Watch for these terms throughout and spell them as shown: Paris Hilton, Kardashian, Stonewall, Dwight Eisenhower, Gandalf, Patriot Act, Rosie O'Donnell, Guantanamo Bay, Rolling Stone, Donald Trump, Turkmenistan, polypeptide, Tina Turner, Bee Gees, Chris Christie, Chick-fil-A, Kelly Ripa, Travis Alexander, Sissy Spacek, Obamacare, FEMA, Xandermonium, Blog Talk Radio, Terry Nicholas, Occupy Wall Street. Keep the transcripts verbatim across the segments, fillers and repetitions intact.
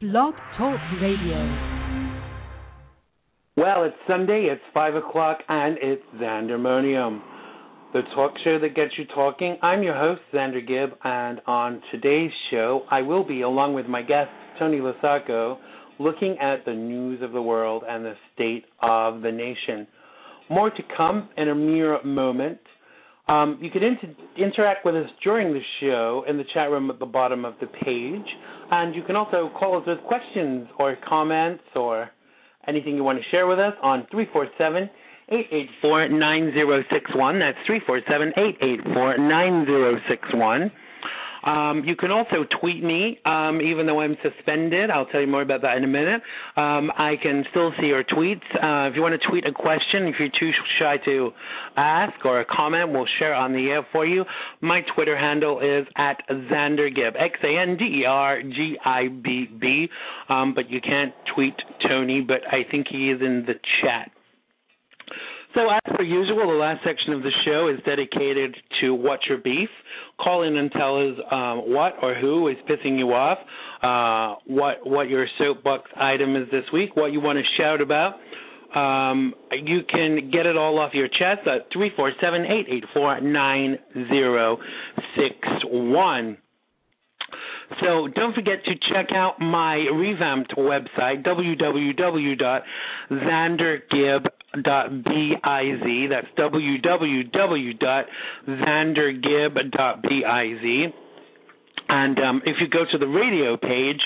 Blog Talk Radio. Well, it's Sunday, it's five o'clock, and it's Xandermonium, the talk show that gets you talking. I'm your host, Xander Gibb, and on today's show, I will be, along with my guest, Tony Losacco, looking at the news of the world and the state of the nation. More to come in a mere moment. Um, you can inter- interact with us during the show in the chat room at the bottom of the page. And you can also call us with questions or comments or anything you want to share with us on three four seven, eight eight four, nine zero six one. That's three four seven, eight eight four, nine zero six one. Um, you can also tweet me, um, even though I'm suspended. I'll tell you more about that in a minute. Um, I can still see your tweets. Uh, if you want to tweet a question, if you're too shy to ask or a comment, we'll share on the air for you. My Twitter handle is at XanderGibb, X A N D E R G I B B. Um, but you can't tweet Tony, but I think he is in the chat. So as per usual, the last section of the show is dedicated to What's Your Beef? Call in and tell us um, what or who is pissing you off, uh, what what your soapbox item is this week, what you want to shout about. Um, you can get it all off your chest at three four seven, eight eight four, nine zero six one. So don't forget to check out my revamped website, w w w dot xandergibb dot biz. That's w w w dot xandergibb dot biz. And um, if you go to the radio page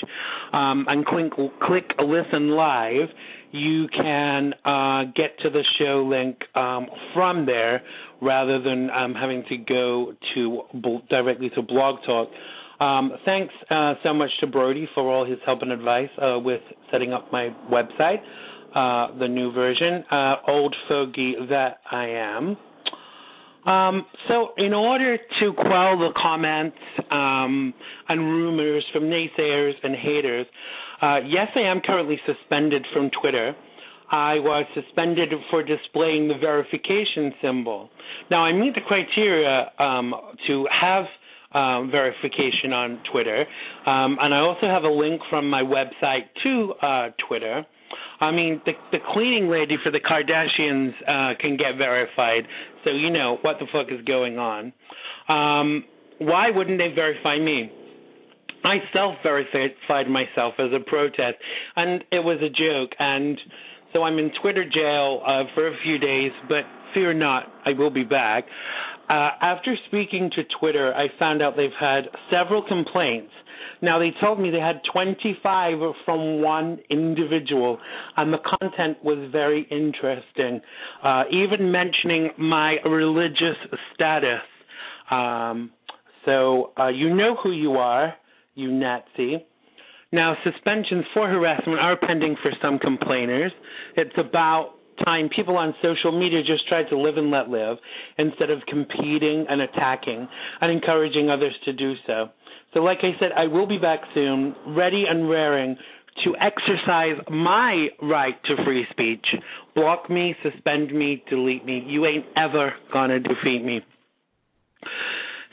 um, and click, click Listen Live, you can uh, get to the show link um, from there rather than um, having to go to directly to Blog Talk. Um, thanks uh, so much to Brody for all his help and advice uh, with setting up my website, uh, the new version, uh, old fogey that I am. Um, so in order to quell the comments um, and rumors from naysayers and haters, uh, yes, I am currently suspended from Twitter. I was suspended for displaying the verification symbol. Now, I meet the criteria um, to have Um, verification on Twitter, um, and I also have a link from my website to uh, Twitter. I mean, the, the cleaning lady for the Kardashians uh, can get verified, so you know what the fuck is going on. Um, why wouldn't they verify me? I self-verified myself as a protest, and it was a joke, and so I'm in Twitter jail uh, for a few days, but fear not, I will be back. Uh, after speaking to Twitter, I found out they've had several complaints. Now, they told me they had twenty-five from one individual, and the content was very interesting, uh, even mentioning my religious status. Um, so uh, you know who you are, you Nazi. Now, suspensions for harassment are pending for some complainers. It's about time people on social media just tried to live and let live instead of competing and attacking and encouraging others to do so. So like I said, I will be back soon, ready and raring to exercise my right to free speech. Block me, suspend me, delete me. You ain't ever gonna defeat me.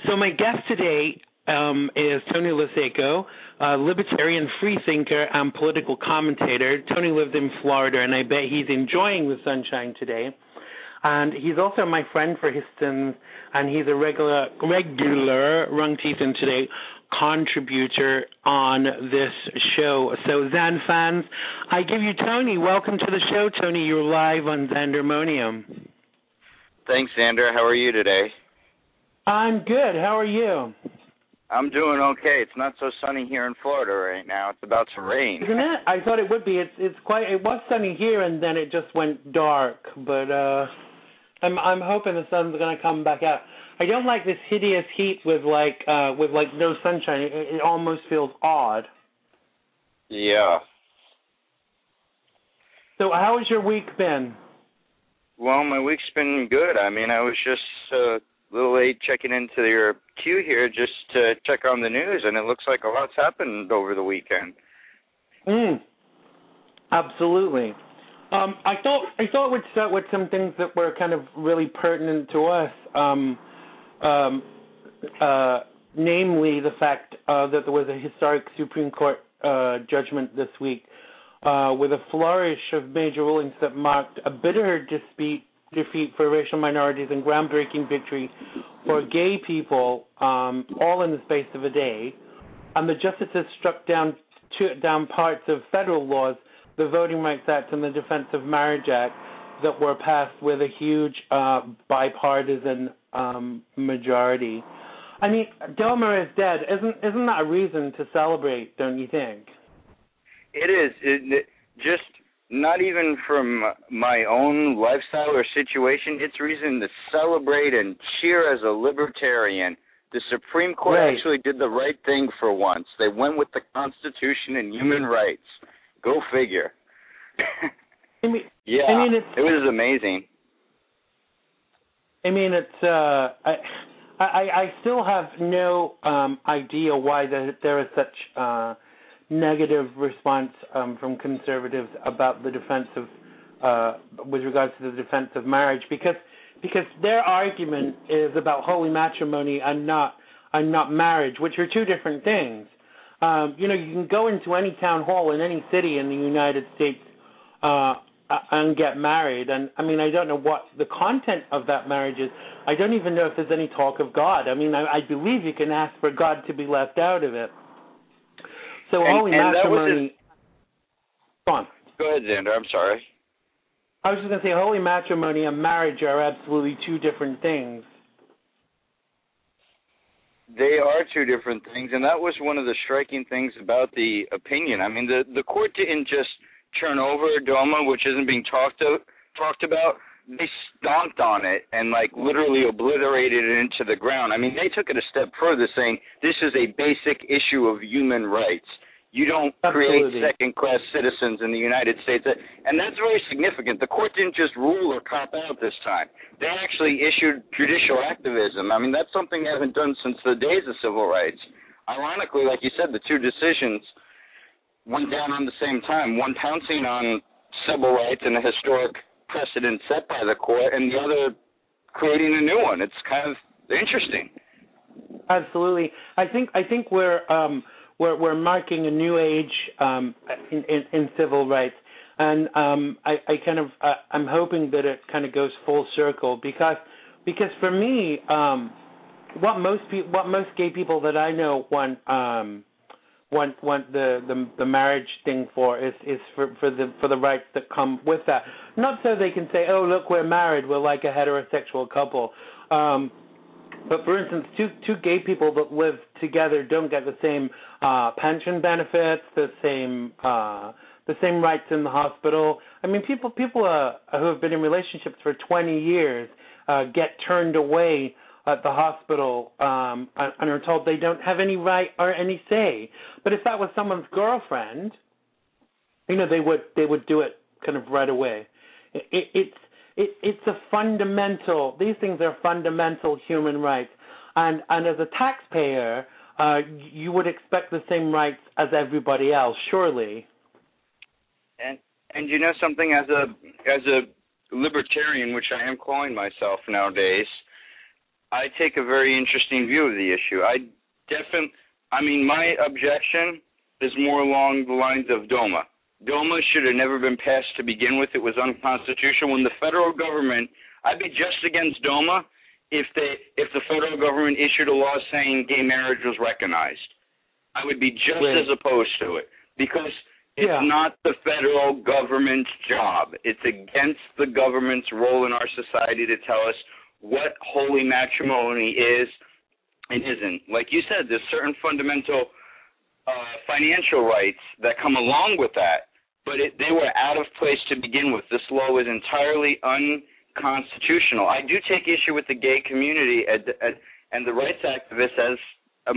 So my guest today Um, is Tony Losacco, a libertarian free thinker and political commentator. Tony lived in Florida, and I bet he's enjoying the sunshine today. And he's also my friend for his sins, and he's a regular, regular Rung Teeth In Today contributor on this show. So, Xan fans, I give you Tony. Welcome to the show, Tony. You're live on Xandermonium. Thanks, Xander. How are you today? I'm good. How are you? I'm doing okay. It's not so sunny here in Florida right now. It's about to rain. Isn't it? I thought it would be. It's it's quite. It was sunny here, and then it just went dark. But uh, I'm I'm hoping the sun's gonna come back out. I don't like this hideous heat with like uh, with like no sunshine. It, it almost feels odd. Yeah. So how has your week been? Well, my week's been good. I mean, I was just. Uh, little late checking into your queue here just to check on the news, and it looks like a lot's happened over the weekend. Mm. Absolutely. Um, I thought I thought we'd start with some things that were kind of really pertinent to us, um, um, uh, namely the fact uh, that there was a historic Supreme Court uh, judgment this week uh, with a flourish of major rulings that marked a bitter dispute, defeat for racial minorities and groundbreaking victory for gay people, um, all in the space of a day. And the justices struck down two, down parts of federal laws, the Voting Rights Act and the Defense of Marriage Act, that were passed with a huge uh, bipartisan um, majority. I mean, Delmer is dead. Isn't isn't that a reason to celebrate, don't you think? It is. It, just not even from my own lifestyle or situation, it's reason to celebrate and cheer as a libertarian. The Supreme Court right. actually did the right thing for once. They went with the Constitution and human rights. Go figure. I mean, yeah, I mean, it's, it was amazing. I mean, it's. Uh, I, I, I still have no um, idea why the, there is such uh, negative response um, from conservatives about the defense of, uh, with regards to the defense of marriage, because because their argument is about holy matrimony and not and not marriage, which are two different things. Um, you know, you can go into any town hall in any city in the United States Uh, and get married. And, I mean, I don't know what the content of that marriage is. I don't even know if there's any talk of God. I mean, I, I believe you can ask for God to be left out of it. So and, holy and matrimony... Go on. Go ahead, Xander. I'm sorry. I was just going to say holy matrimony and marriage are absolutely two different things. They are two different things, and that was one of the striking things about the opinion. I mean, the, the court didn't just... turn over DOMA, which isn't being talked of, talked about. They stomped on it and, like, literally obliterated it into the ground. I mean, they took it a step further, saying this is a basic issue of human rights. You don't Absolutely. create second-class citizens in the United States. And that's very significant. The court didn't just rule or cop out this time. They actually issued judicial activism. I mean, that's something they haven't done since the days of civil rights. Ironically, like you said, the two decisions – went down on the same time, one pouncing on civil rights and a historic precedent set by the court, and the other creating a new one. It's kind of interesting. Absolutely. I think I think we're um, we're, we're marking a new age um, in, in, in civil rights, and um, I, I kind of uh, I'm hoping that it kind of goes full circle because because for me, um, what most pe- what most gay people that I know want. Um, Want want the, the the marriage thing for is is for, for the for the rights that come with that. Not so they can say, oh look, we're married, we're like a heterosexual couple. Um, but for instance, two two gay people that live together don't get the same uh, pension benefits, the same uh, the same rights in the hospital. I mean, people people uh, who have been in relationships for twenty years uh, get turned away at the hospital um, and are told they don't have any right or any say. But if that was someone's girlfriend, you know, they would they would do it kind of right away. It, it, it's it, it's a fundamental. These things are fundamental human rights, and and as a taxpayer, uh, you would expect the same rights as everybody else, surely. And and you know something, as a as a libertarian, which I am calling myself nowadays, I take a very interesting view of the issue. I definitely, I mean, my objection is more along the lines of DOMA. DOMA should have never been passed to begin with. It was unconstitutional. When the federal government, I'd be just against DOMA if they, if the federal government issued a law saying gay marriage was recognized. I would be just Wait. as opposed to it because it's yeah. not the federal government's job. It's against the government's role in our society to tell us what holy matrimony is and isn't. Like you said, there's certain fundamental uh, financial rights that come along with that, but it, they were out of place to begin with. This law was entirely unconstitutional. I do take issue with the gay community at, at, and the rights activists, as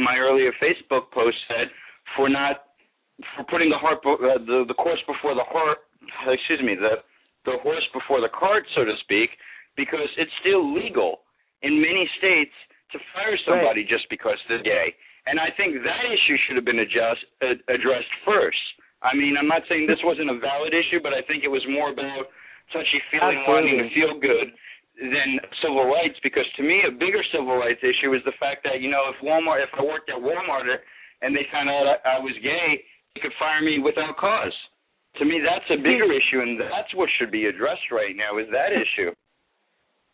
my earlier Facebook post said, for not for putting the heart uh, the, the horse before the heart. Excuse me, the the horse before the cart, so to speak. Because it's still legal in many states to fire somebody right. just because they're gay. And I think that issue should have been adjust, uh, addressed first. I mean, I'm not saying this wasn't a valid issue, but I think it was more about touchy-feely wanting to feel good than civil rights. Because to me, a bigger civil rights issue is the fact that, you know, if Walmart, if I worked at Walmart and they found out I, I was gay, They could fire me without cause. To me, that's a bigger issue, and that's what should be addressed right now, is that issue.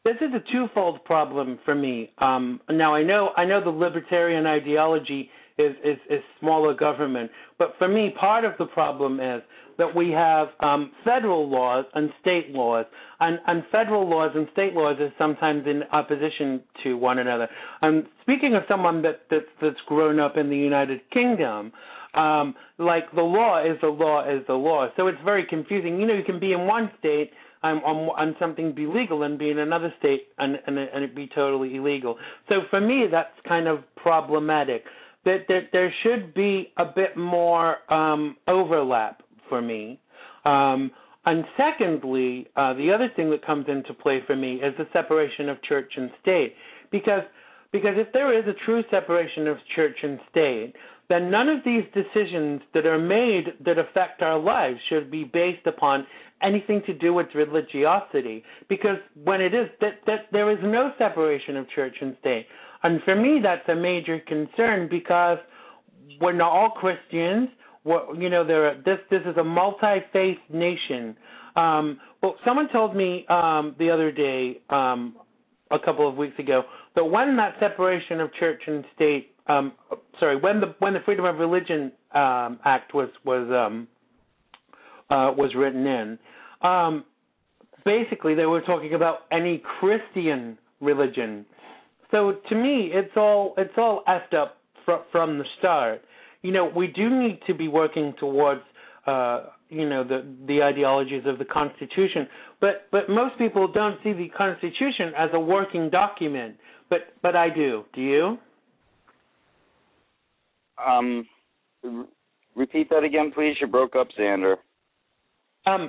This is a twofold problem for me. Um, now, I know I know the libertarian ideology is, is, is smaller government, but for me, part of the problem is that we have um, federal laws and state laws, and, and federal laws and state laws are sometimes in opposition to one another. Um, speaking of someone that, that's, that's grown up in the United Kingdom, Um, like the law is the law is the law. So it's very confusing. You know, you can be in one state um, on, on something be legal and be in another state and, and, and it be totally illegal. So for me, that's kind of problematic. That, that there should be a bit more um, overlap for me. Um, and secondly, uh, the other thing that comes into play for me is the separation of church and state. Because, because if there is a true separation of church and state, then none of these decisions that are made that affect our lives should be based upon anything to do with religiosity, because when it is that, that there is no separation of church and state. And for me, that's a major concern, because we're not all Christians. We're, you know, there are, this this is a multi-faith nation. Um, well, someone told me um, the other day, um, a couple of weeks ago, that when that separation of church and state Um, sorry, when the when the Freedom of Religion um, Act was was um, uh, was written in, um, basically they were talking about any Christian religion. So to me, it's all it's all effed up fr- from the start. You know, we do need to be working towards uh, you know the the ideologies of the Constitution, but but most people don't see the Constitution as a working document. But but I do. Do you? Um, r- repeat that again, please. You broke up, Xander. Um,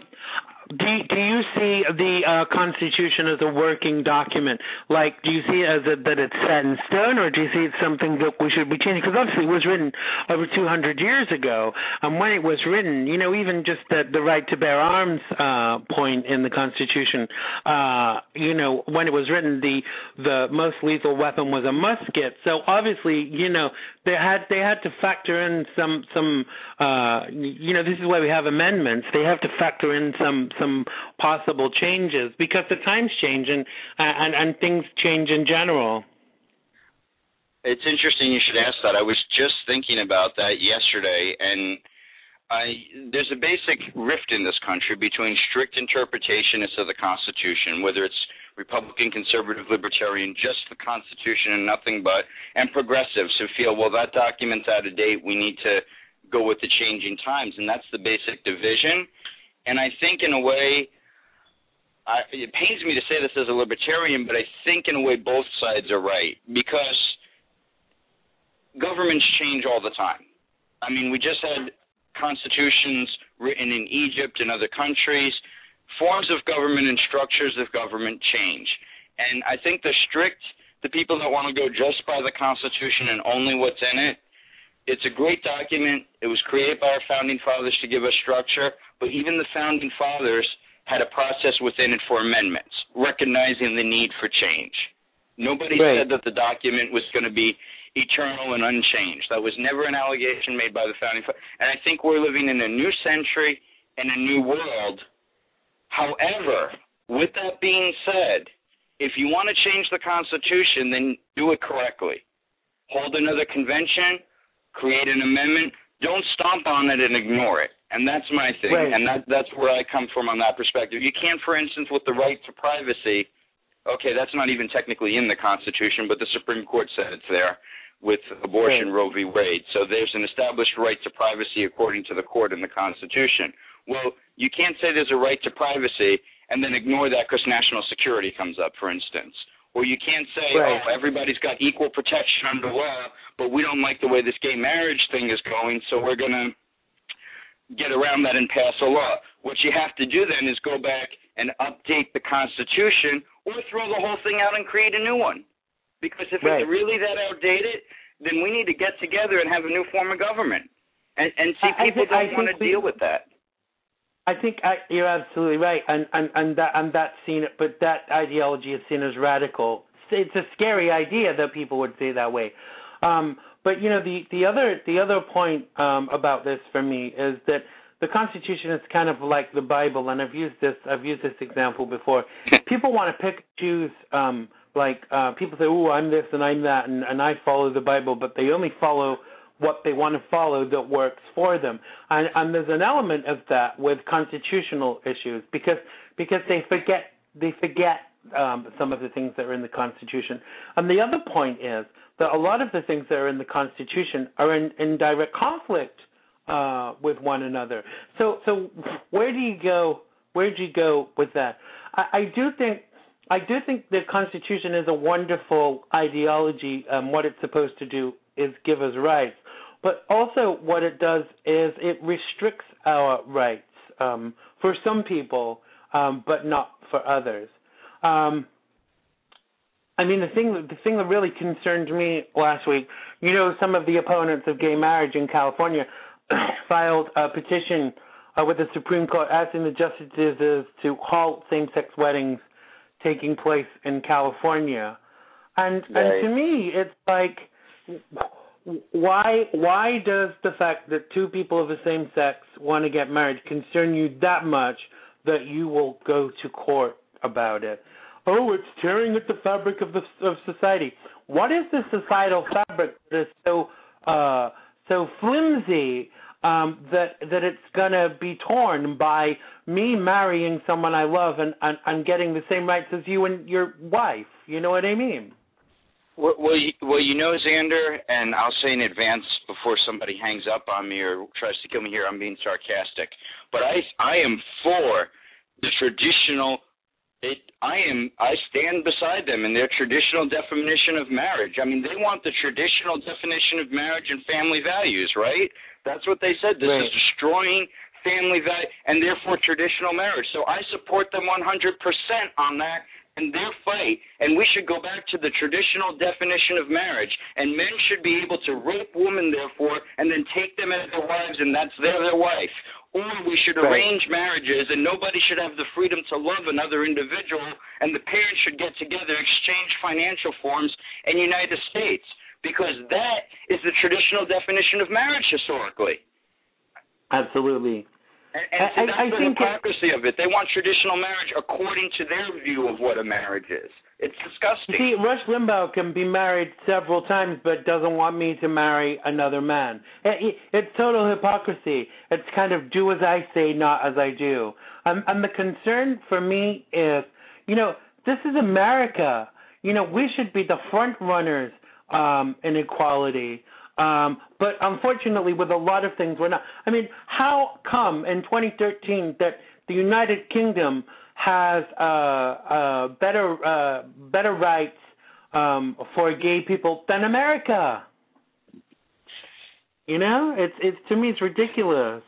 do, do you see the uh, Constitution as a working document? Like, do you see it as a, that it's set in stone, or do you see it's something that we should be changing? Because obviously it was written over two hundred years ago, and when it was written, you know, even just the, the right to bear arms uh, point in the Constitution, uh, you know, when it was written, the the most lethal weapon was a musket. So obviously, you know, they had they had to factor in some some uh, you know, this is why we have amendments. They have to factor in some some possible changes, because the times change and, and and things change in general. It's interesting you should ask that. I was just thinking about that yesterday, and I, there's a basic rift in this country between strict interpretationists of the Constitution, whether it's Republican, conservative, libertarian, just the Constitution and nothing but, and progressives who feel, well, that document's out of date, we need to go with the changing times, and that's the basic division. And I think in a way, I, it pains me to say this as a libertarian, but I think in a way both sides are right, because governments change all the time. I mean, we just had constitutions written in Egypt and other countries. Forms of government and structures of government change. And I think the strict, the people that want to go just by the Constitution and only what's in it, it's a great document. It was created by our founding fathers to give us structure, but even the founding fathers had a process within it for amendments, recognizing the need for change. Nobody right. said that the document was going to be eternal and unchanged. That was never an allegation made by the founding fathers. And I think we're living in a new century and a new world. However, with that being said, if you want to change the Constitution, then do it correctly. Hold another convention, create an amendment. Don't stomp on it and ignore it. And that's my thing, right. and that, that's where I come from on that perspective. You can't, for instance, with the right to privacy, okay, that's not even technically in the Constitution, but the Supreme Court said it's there with abortion, right. Roe v. Wade. So there's an established right to privacy according to the court in the Constitution. Well, you can't say there's a right to privacy and then ignore that because national security comes up, for instance. Or you can't say, right. oh, everybody's got equal protection under law, but we don't like the way this gay marriage thing is going, so we're going to get around that and pass a law. What you have to do then is go back and update the Constitution or throw the whole thing out and create a new one. Because if right. it's really that outdated, then we need to get together and have a new form of government. And, and see, people I, I think, don't want to deal with that. I think I, you're absolutely right, and and and, that, and that's seen, but that ideology is seen as radical. It's a scary idea that people would say that way. Um, But, you know, the, the other the other point um, about this for me is that the Constitution is kind of like the Bible, and I've used this I've used this example before. People want to pick choose um, like uh, people say, "Oh, I'm this and I'm that, and, and I follow the Bible," but they only follow what they want to follow that works for them. And, and there's an element of that with constitutional issues because because they forget they forget um, some of the things that are in the Constitution. And the other point is that a lot of the things that are in the Constitution are in, in direct conflict Uh, with one another. So, so where do you go? Where do you go with that? I, I do think, I do think the Constitution is a wonderful ideology. Um, what it's supposed to do is give us rights, but also what it does is it restricts our rights um, for some people, um, but not for others. Um, I mean, the thing, the thing that really concerned me last week, you know, some of the opponents of gay marriage in California filed a petition uh, with the Supreme Court asking the justices to halt same-sex weddings taking place in California. And right. and to me, it's like, why why does the fact that two people of the same sex want to get married concern you that much that you will go to court about it? Oh, it's tearing at the fabric of the of society. What is the societal fabric that is so uh, so flimsy um, that that it's going to be torn by me marrying someone I love and, and, and getting the same rights as you and your wife? You know what I mean? Well, well you, well, you know, Xander, and I'll say in advance before somebody hangs up on me or tries to kill me here, I'm being sarcastic. But I, I am for the traditional It, I am. I stand beside them in their traditional definition of marriage. I mean, they want the traditional definition of marriage and family values, right? That's what they said. This right. is destroying family values and therefore traditional marriage. So I support them one hundred percent on that and their fight. And we should go back to the traditional definition of marriage. And men should be able to rape women, therefore, and then take them as their wives, and that's their their wife. Or we should arrange marriages, and nobody should have the freedom to love another individual, and the parents should get together, exchange financial forms, and unite the states, because that is the traditional definition of marriage historically. Absolutely. And, and so that's I, I the think hypocrisy it, of it. They want traditional marriage according to their view of what a marriage is. It's disgusting. See, Rush Limbaugh can be married several times but doesn't want me to marry another man. It, it, it's total hypocrisy. It's kind of do as I say, not as I do. Um, and the concern for me is, you know, this is America. You know, we should be the front runners um, in equality. Um, but unfortunately, with a lot of things, we're not. I mean, how come in twenty thirteen that the United Kingdom has uh, uh, better uh, better rights um, for gay people than America? You know, it's it's to me it's ridiculous.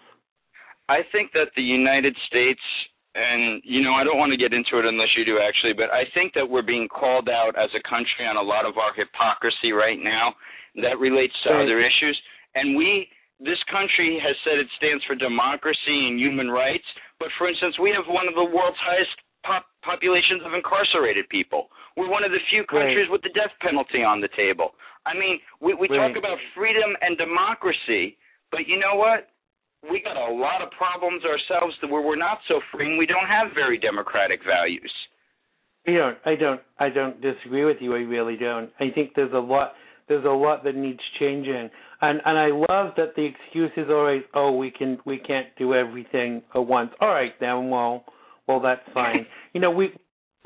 I think that the United States, and you know, I don't want to get into it unless you do actually, but I think that we're being called out as a country on a lot of our hypocrisy right now. That relates to other issues. And we, this country has said it stands for democracy and human rights. But, for instance, we have one of the world's highest pop populations of incarcerated people. We're one of the few countries right. with the death penalty on the table. I mean, we, we right. talk about freedom and democracy, but you know what? We got a lot of problems ourselves where we're not so free and we don't have very democratic values. You don't, I don't, I don't disagree with you. I really don't. I think there's a lot... There's a lot that needs changing, and and I love that the excuse is always, oh, we can we can't do everything at once. All right, then, well, well, that's fine. You know, we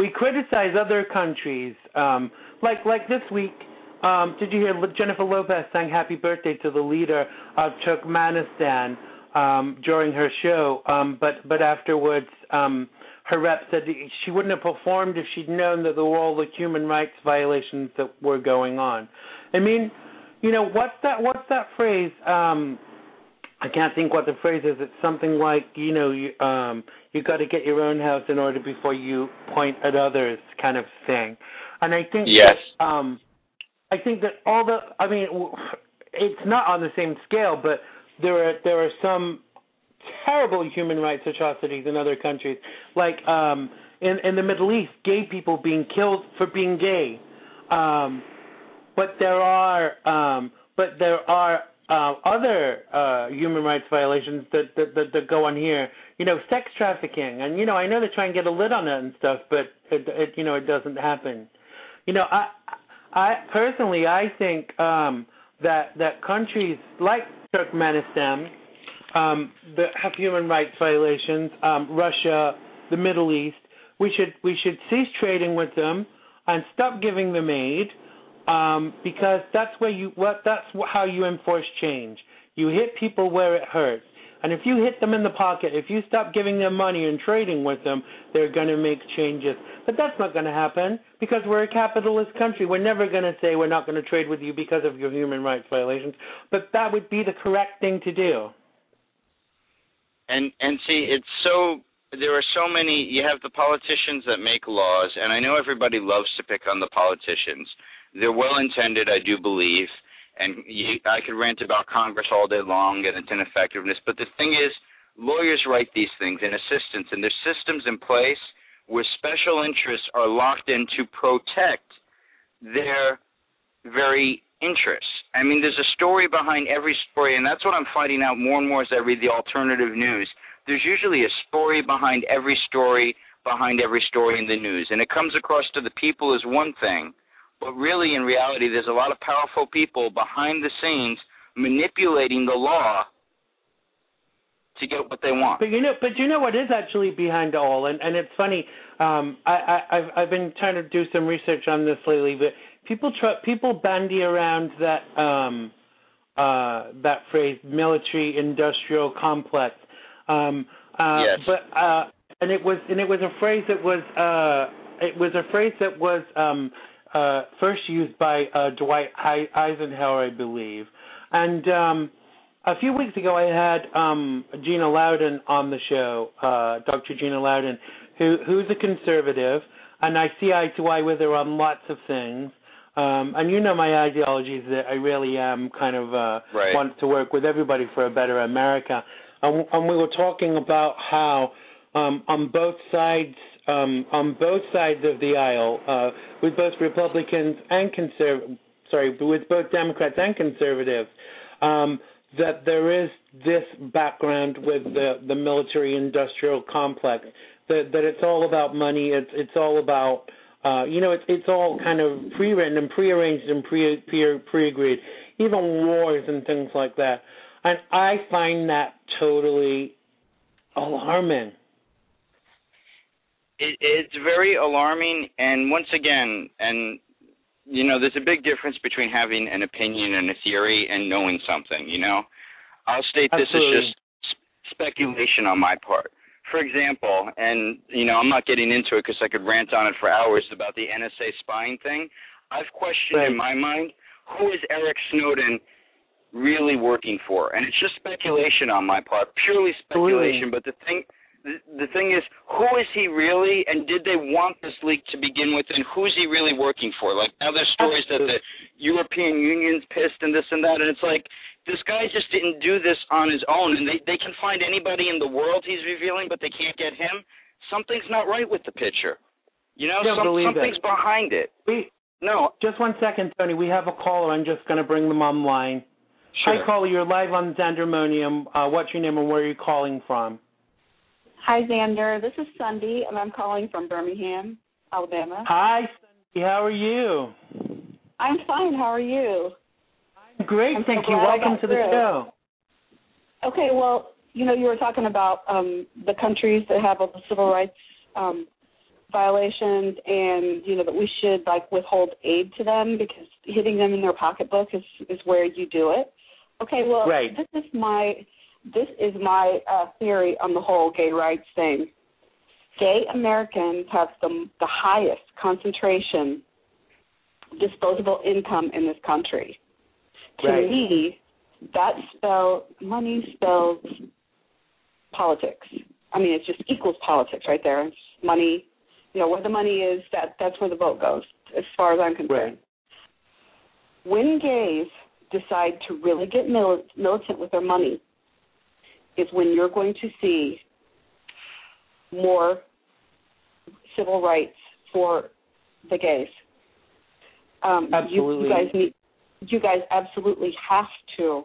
we criticize other countries, um, like like this week. Um, did you hear Jennifer Lopez sang "Happy Birthday" to the leader of Turkmenistan um, during her show? Um, but but afterwards, um, her rep said she wouldn't have performed if she'd known that there were all the human rights violations that were going on. I mean, you know, what's that? What's that phrase? Um, I can't think what the phrase is. It's something like, you know, you um, you got to get your own house in order before you point at others, kind of thing. And I think yes, that, um, I think that all the, I mean, it's not on the same scale, but there are there are some terrible human rights atrocities in other countries, like um, in in the Middle East, gay people being killed for being gay. Um, But there are um, but there are uh, other uh, human rights violations that, that, that, that go on here. You know, sex trafficking, and, you know, I know they try and get a lid on it and stuff, but, it, it, you know, it doesn't happen. You know, I, I personally, I think um, that that countries like Turkmenistan um, that have human rights violations, um, Russia, the Middle East, we should we should cease trading with them and stop giving them aid, um, because that's where you what that's how you enforce change. You hit people where it hurts, and if you hit them in the pocket, if you stop giving them money and trading with them, they're going to make changes. But that's not going to happen because we're a capitalist country. We're never going to say we're not going to trade with you because of your human rights violations. But that would be the correct thing to do. And and see, it's so. There are so many – you have the politicians that make laws, and I know everybody loves to pick on the politicians. They're well-intended, I do believe, and you, I could rant about Congress all day long and its ineffectiveness, but the thing is lawyers write these things and assistants, and there's systems in place where special interests are locked in to protect their very interests. I mean, there's a story behind every story, and that's what I'm finding out more and more as I read the alternative news. There's usually a story behind every story, behind every story in the news. And it comes across to the people as one thing. But really, in reality, there's a lot of powerful people behind the scenes manipulating the law to get what they want. But you know, but you know what is actually behind all? And, and it's funny, um, I, I, I've, I've been trying to do some research on this lately, but people try, people bandy around that, um, uh, that phrase, military-industrial complex. Um, uh, yes. But uh, and it was and it was a phrase that was uh, it was a phrase that was um, uh, first used by uh, Dwight Eisenhower, I believe. And um, a few weeks ago, I had um, Gina Loudon on the show, uh, Doctor Gina Loudon, who who's a conservative, and I see eye to eye with her on lots of things. Um, and you know my ideology is that I really am kind of uh, right. want to work with everybody for a better America. And we were talking about how um, on both sides, um, on both sides of the aisle, uh, with both Republicans and conserv- sorry, with both Democrats and conservatives, um, that there is this background with the, the military-industrial complex. That, that it's all about money. It's it's all about uh, you know it's it's all kind of pre-written and pre-arranged and pre pre pre-agreed. Even wars and things like that. And I find that totally alarming. It, it's very alarming. And once again, and, you know, there's a big difference between having an opinion and a theory and knowing something, you know. I'll state this Absolutely. Is just sp- speculation on my part. For example, and, you know, I'm not getting into it because I could rant on it for hours about the N S A spying thing. I've questioned right. in my mind, who is Eric Snowden really working for? And it's just speculation on my part, purely speculation. But the thing the, the thing is, who is he really, and did they want this leak to begin with, and who's he really working for? Like, now there's stories that the European Union's pissed and this and that, and it's like, this guy just didn't do this on his own, and they, they can find anybody in the world he's revealing, but they can't get him. Something's not right with the picture. You know, Some, something's it. behind it. We, no. Just one second, Tony. We have a caller. I'm just going to bring them online. Sure. Hi, caller. You're live on Xandermonium. Uh, what's your name and where are you calling from? Hi, Xander. This is Sunday, and I'm calling from Birmingham, Alabama. Hi, Sunday. How are you? I'm fine. How are you? I'm great. I'm thank so you. Welcome to the through. show. Okay. Well, you know, you were talking about um, the countries that have all the civil rights um, violations, and, you know, that we should, like, withhold aid to them because hitting them in their pocketbook is, is where you do it. Okay, well, right. this is my this is my uh, theory on the whole gay rights thing. Gay Americans have the, the highest concentration disposable income in this country. To right. me, that spells money spells politics. I mean, it just equals politics right there. It's money, you know, where the money is, that that's where the vote goes, as far as I'm concerned. Right. When gays decide to really get mil- militant with their money is when you're going to see more civil rights for the gays. Um, Absolutely. You, you guys need you guys absolutely have to.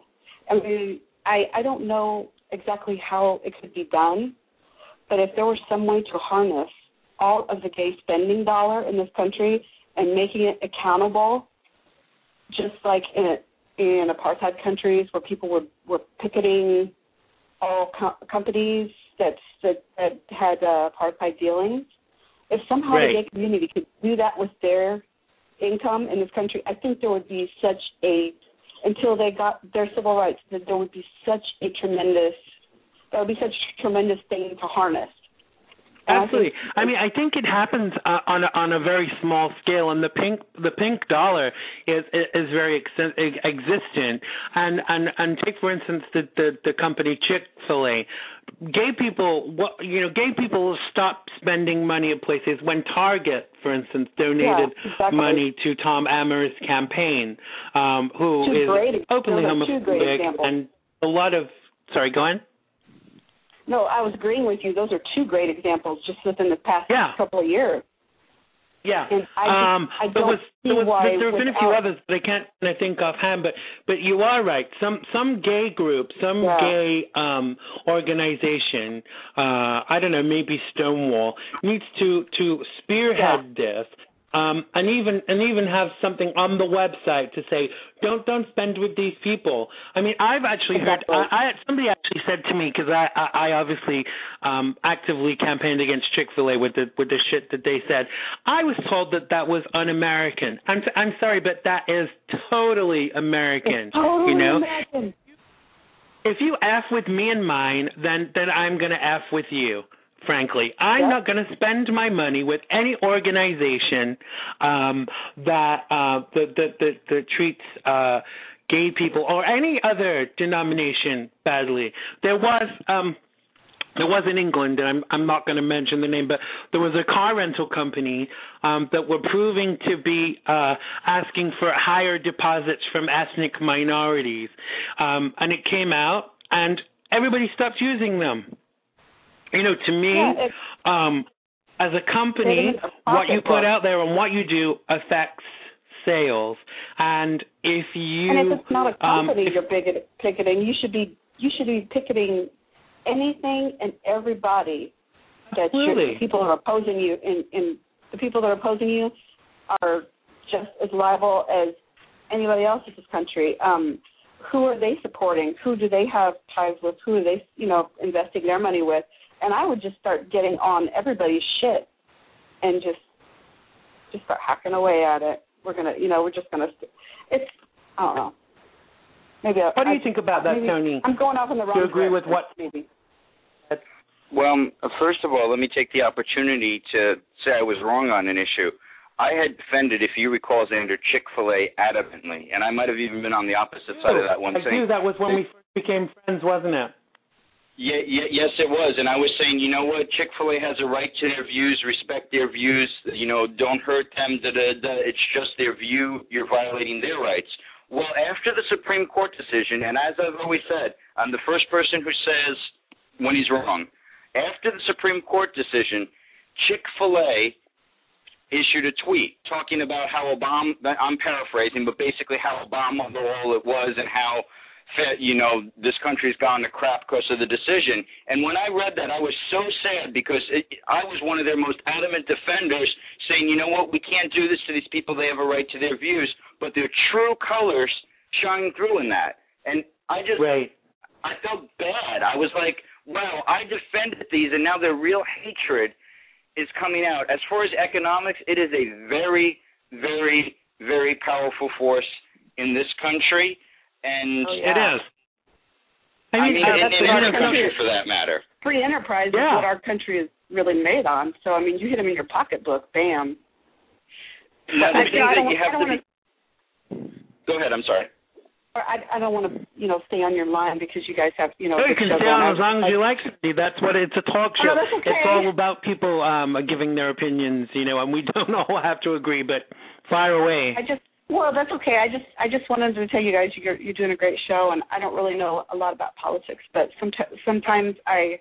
I mean, I, I don't know exactly how it could be done, but if there were some way to harness all of the gay spending dollar in this country and making it accountable, just like in, in apartheid countries where people were, were picketing all com- companies that, that, that had uh, apartheid dealings, if somehow right. the gay community could do that with their income in this country, I think there would be such a, until they got their civil rights, that there would be such a tremendous, that would be such a tremendous thing to harness. And absolutely. I, think, I mean, I think it happens uh, on a, on a very small scale, and the pink the pink dollar is is very ex- existent. And, and and take for instance the the, the company Chick-fil-A. Gay people, what, you know, gay people stop spending money at places when Target, for instance, donated yeah, exactly. money to Tom Emmer's campaign, um, who two is great, openly homophobic, and a lot of sorry, go on. No, I was agreeing with you. Those are two great examples just within the past yeah. couple of years. Yeah. And I, um, I don't was, see there was, why there have without... been a few others that I can't I think offhand, but but you are right. Some some gay group, some yeah. gay um, organization, uh, I don't know, maybe Stonewall, needs to, to spearhead yeah. this. Um, and even and even have something on the website to say don't don't spend with these people. I mean, I've actually heard I, I, somebody actually said to me because I, I, I obviously um, actively campaigned against Chick-fil-A with the with the shit that they said. I was told that that was un-American. I'm I'm sorry, but that is totally American. It's totally you know? American. If you F with me and mine, then then I'm gonna F with you. Frankly, I'm yep. not going to spend my money with any organization um, that, uh, that, that, that that treats uh, gay people or any other denomination badly. There was um, there was in England, and I'm I'm not going to mention the name, but there was a car rental company um, that were proving to be uh, asking for higher deposits from ethnic minorities, um, and it came out, and everybody stopped using them. You know, to me, yeah, um, as a company, what you put out there and what you do affects sales. And if you, and if it's not a company um, you're bigot- picketing, you should be you should be picketing anything and everybody that the people are opposing you. And, and the people that are opposing you are just as liable as anybody else in this country. Um, who are they supporting? Who do they have ties with? Who are they, you know, investing their money with? And I would just start getting on everybody's shit and just just start hacking away at it. We're gonna, you know, we're just gonna. It's I don't know. Maybe. What I, do you I, think about that, Tony? I'm going off in the wrong. Do you agree with what? Maybe. Well, first of all, let me take the opportunity to say I was wrong on an issue. I had defended, if you recall, Xander, Chick-fil-A adamantly, and I might have even been on the opposite side of that one. I knew that was when we first became friends, wasn't it? Yeah, yeah, yes, it was, and I was saying, you know what, Chick-fil-A has a right to their views, respect their views, you know, don't hurt them, da, da, da. It's just their view, you're violating their rights. Well, after the Supreme Court decision, and as I've always said, I'm the first person who says when he's wrong, after the Supreme Court decision, Chick-fil-A issued a tweet talking about how Obama, I'm paraphrasing, but basically how Obama overall it was and how, you know, this country's gone to crap because of the decision. And when I read that, I was so sad because it, I was one of their most adamant defenders saying, you know what, we can't do this to these people. They have a right to their views. But their true colors shine through in that. And I just right. – I felt bad. I was like, wow, I defended these, and now their real hatred is coming out. As far as economics, it is a very, very, very powerful force in this country. And oh, yeah. It is. I mean, I mean uh, that's in, in our country, for that matter. Free enterprise yeah. is what our country is really made on. So, I mean, you hit them in your pocketbook, bam. No, the I, thing I that you have to wanna, be... Go ahead, I'm sorry. I, I don't want to, you know, stay on your line because you guys have, you know... No, you can stay on as long as you like, Cindy. That's what it's a talk show. Oh, no, that's okay. It's all about people um, giving their opinions, you know, and we don't all have to agree, but fire away. I just... Well, that's okay. I just I just wanted to tell you guys you're, you're doing a great show, and I don't really know a lot about politics, but sometimes, sometimes I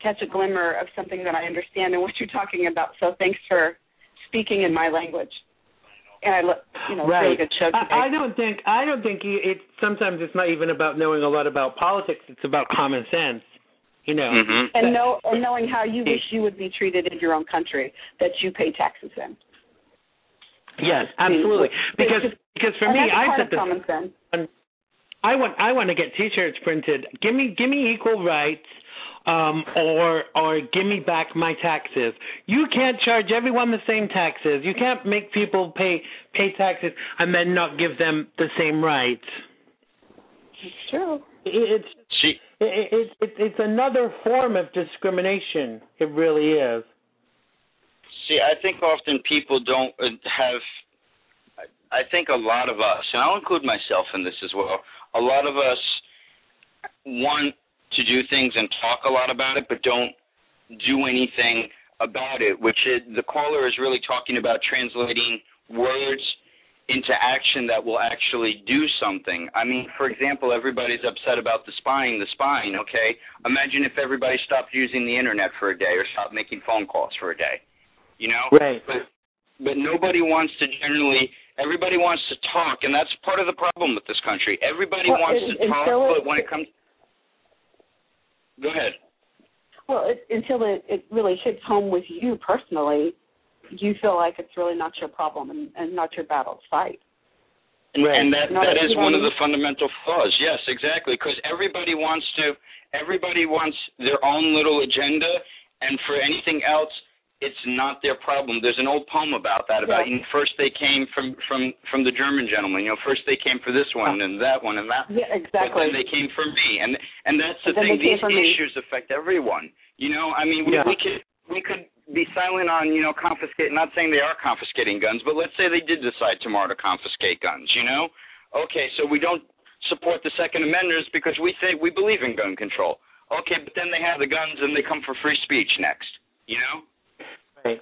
catch a glimmer of something that I understand in what you're talking about. So thanks for speaking in my language. and I look, you know, right. really good show today. I, I don't think I don't think you, it. Sometimes it's not even about knowing a lot about politics. It's about common sense, you know, mm-hmm. and know and knowing how you wish you would be treated in your own country that you pay taxes in. Yes, absolutely. Because because for me, I said this. I want I want to get T-shirts printed. Give me give me equal rights, um, or or give me back my taxes. You can't charge everyone the same taxes. You can't make people pay pay taxes and then not give them the same rights. It's true. It's she, it, it, it, it's another form of discrimination. It really is. See, I think often people don't have. I think a lot of us, and I'll include myself in this as well. A lot of us want to do things and talk a lot about it, but don't do anything about it, which is, the caller is really talking about translating words into action that will actually do something. I mean, for example, everybody's upset about the spying, the spying, okay? Imagine if everybody stopped using the internet for a day or stopped making phone calls for a day, you know? Right. But, but nobody wants to generally... Everybody wants to talk, and that's part of the problem with this country. Everybody well, wants it, to talk, it, but when it comes... Go ahead. Well, it, until it, it really hits home with you personally, you feel like it's really not your problem and, and not your battle to fight. And, right. and that, that is one of the fundamental flaws. Yes, exactly, because everybody wants to... Everybody wants their own little agenda, and for anything else... It's not their problem. There's an old poem about that, about yeah. you know, first they came from, from, from the German gentleman. You know, first they came for this one and that one and that one. Yeah, exactly. But then they came for me. And and that's the thing. These issues me. affect everyone. You know, I mean, we, yeah. we could we could be silent on, you know, confiscate. Not saying they are confiscating guns, but let's say they did decide tomorrow to confiscate guns, you know? Okay, so we don't support the Second Amenders because we say we believe in gun control. Okay, but then they have the guns and they come for free speech next, you know? Right,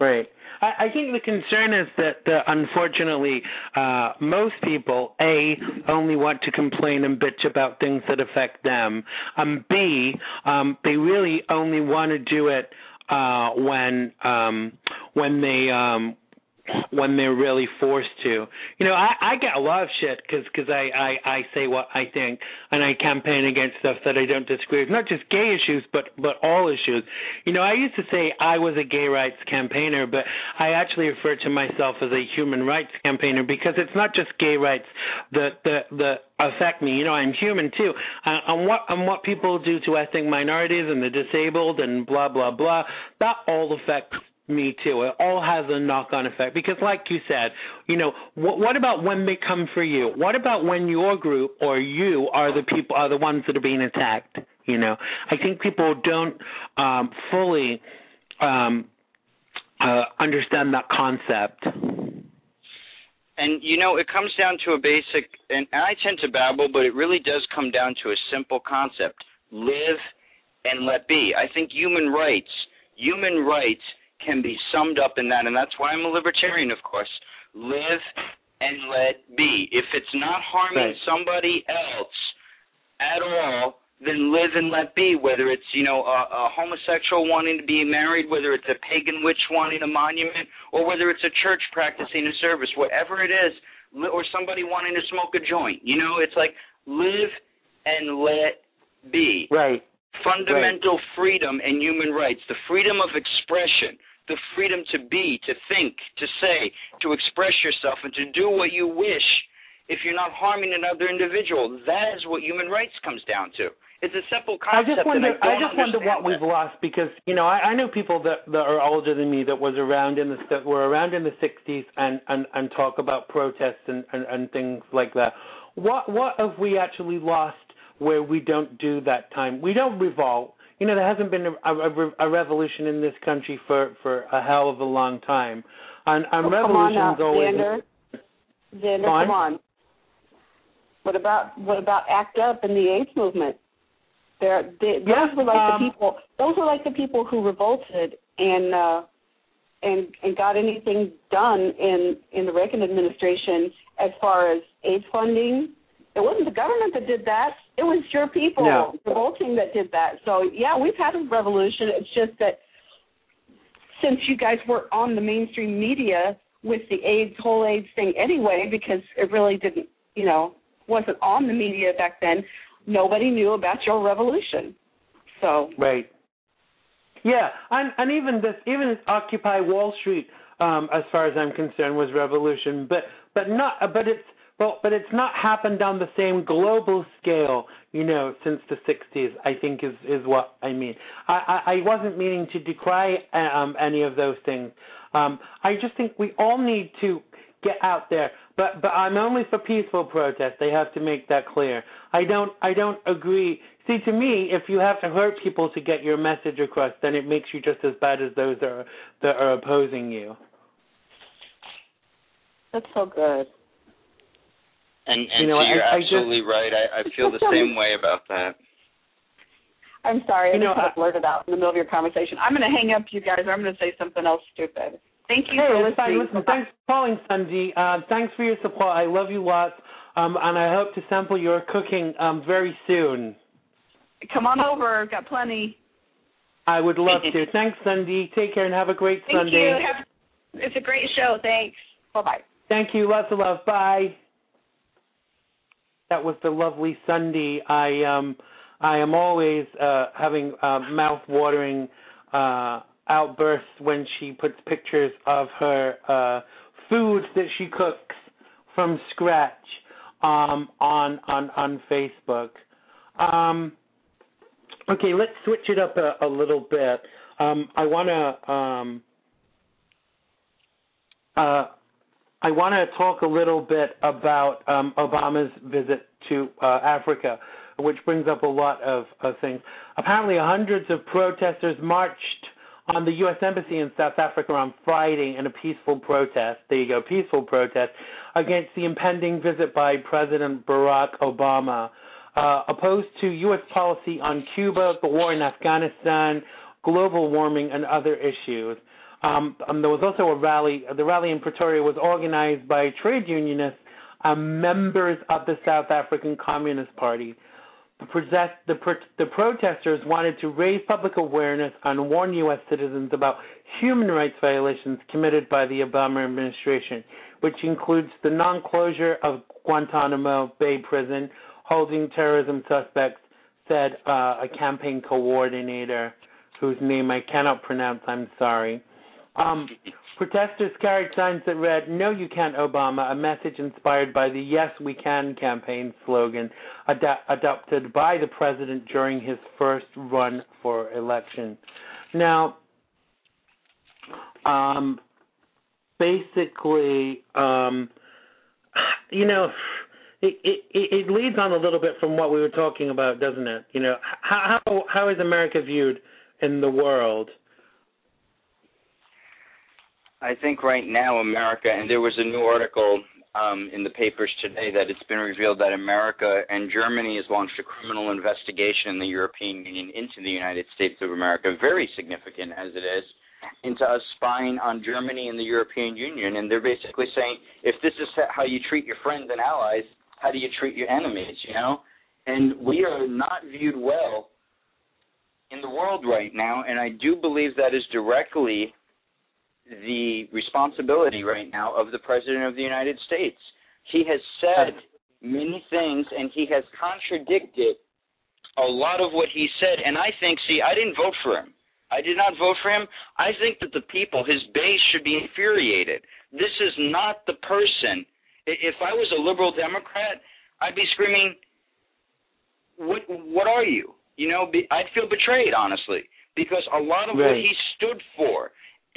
right. I, I think the concern is that, the, unfortunately, uh, most people, A, only want to complain and bitch about things that affect them, um, B, um, they really only want to do it uh, when um, when they um, when they're really forced to. You know, I, I get a lot of shit because cause I, I, I say what I think and I campaign against stuff that I don't disagree with, not just gay issues but, but all issues. You know, I used to say I was a gay rights campaigner, but I actually refer to myself as a human rights campaigner because it's not just gay rights that the, the affect me. You know, I'm human too. And what, and what people do to ethnic minorities and the disabled and blah, blah, blah, that all affects me too. It all has a knock-on effect because, like you said, you know, wh- what about when they come for you? What about when your group or you are the people are the ones that are being attacked? You know, I think people don't um, fully um, uh, understand that concept. And you know, it comes down to a basic, and I tend to babble, but it really does come down to a simple concept: live and let be. I think human rights, human rights. can be summed up in that, and that's why I'm a libertarian, of course. Live and let be. If it's not harming somebody else at all, then live and let be, whether it's, you know, a, a homosexual wanting to be married, whether it's a pagan witch wanting a monument, or whether it's a church practicing a service, whatever it is, or somebody wanting to smoke a joint. You know, it's like live and let be. Right. Fundamental right. freedom and human rights, the freedom of expression, the freedom to be, to think, to say, to express yourself, and to do what you wish if you're not harming another individual. That is what human rights comes down to. It's a simple concept. I just wonder, I I just wonder what that. we've lost because, you know, I, I know people that, that are older than me that was around in the that were around in the sixties and, and, and talk about protests and, and, and things like that. What what have we actually lost where we don't do that time? We don't revolt. You know, there hasn't been a, a, a revolution in this country for, for a hell of a long time. And, and well, revolutions come on now, always... Xander, Xander, on. come on. What about what about ACT UP and the AIDS movement? They're, they, those yeah, were like um, the people. Those were like the people who revolted and uh, and and got anything done in, in the Reagan administration as far as AIDS funding. It wasn't the government that did that. It was your people, no. the whole team that did that. So, yeah, we've had a revolution. It's just that since you guys weren't on the mainstream media, with the AIDS, whole AIDS thing anyway, because it really didn't, you know, wasn't on the media back then. Nobody knew about your revolution. So right. Yeah, and, and even this, even Occupy Wall Street, um, as far as I'm concerned, was revolution, but but not, but it's well, but it's not happened on the same global scale, you know, since the sixties. I think is, is what I mean. I, I, I wasn't meaning to decry um, any of those things. Um, I just think we all need to get out there, but but I'm only for peaceful protest. They have to make that clear. I don't I don't agree. See, to me, if you have to hurt people to get your message across, then it makes you just as bad as those that are, that are opposing you. That's so good. And, and you know, so you're I, absolutely I just, right. I, I feel the same way about that. I'm sorry. I you just know, I, blurted out in the middle of your conversation. I'm going to hang up, you guys, or I'm going to say something else stupid. Thank you hey, for listening. Listen, thanks for calling, Sandy. Uh, thanks for your support. I love you lots, um, and I hope to sample your cooking um, very soon. Come on over. Got plenty. I would love to. Thanks, Sandy. Take care and have a great Thank Sunday. Thank you. Have, it's a great show. Thanks. Bye-bye. Thank you. Lots of love. Bye. That was the lovely Sandy. I um I am always uh, having uh, mouth-watering uh, outbursts when she puts pictures of her uh, food that she cooks from scratch um, on on on Facebook. Um. Okay, let's switch it up a, a little bit. Um, I wanna um, uh, I wanna talk a little bit about um, Obama's visit to uh, Africa, which brings up a lot of, of things. Apparently, hundreds of protesters marched on the U S Embassy in South Africa on Friday in a peaceful protest. There you go, peaceful protest against the impending visit by President Barack Obama. Uh, opposed to U S policy on Cuba, the war in Afghanistan, global warming, and other issues. Um, and there was also a rally. The rally in Pretoria was organized by trade unionists and members of the South African Communist Party. The, protest, the, the protesters wanted to raise public awareness and warn U S citizens about human rights violations committed by the Obama administration, which includes the non-closure of Guantanamo Bay prison, holding terrorism suspects, said uh, a campaign coordinator whose name I cannot pronounce, I'm sorry. Um, protesters carried signs that read, "No, you can't, Obama," a message inspired by the Yes, We Can campaign slogan ad- adopted by the president during his first run for election. Now, um, basically, um, you know, It, it, it leads on a little bit from what we were talking about, doesn't it? You know, how how, how is America viewed in the world? I think right now America, and there was a new article um, in the papers today that it's been revealed that America and Germany has launched a criminal investigation in the European Union into the United States of America, very significant as it is, into us spying on Germany and the European Union. And they're basically saying, if this is how you treat your friends and allies, how do you treat your enemies, you know? And we are not viewed well in the world right now, and I do believe that is directly the responsibility right now of the President of the United States. He has said many things, and he has contradicted a lot of what he said, and I think, see, I didn't vote for him. I did not vote for him. I think that the people, his base, should be infuriated. This is not the person. If I was a liberal Democrat, I'd be screaming, what what are you? You know, be, I'd feel betrayed, honestly, because a lot of right. what he stood for,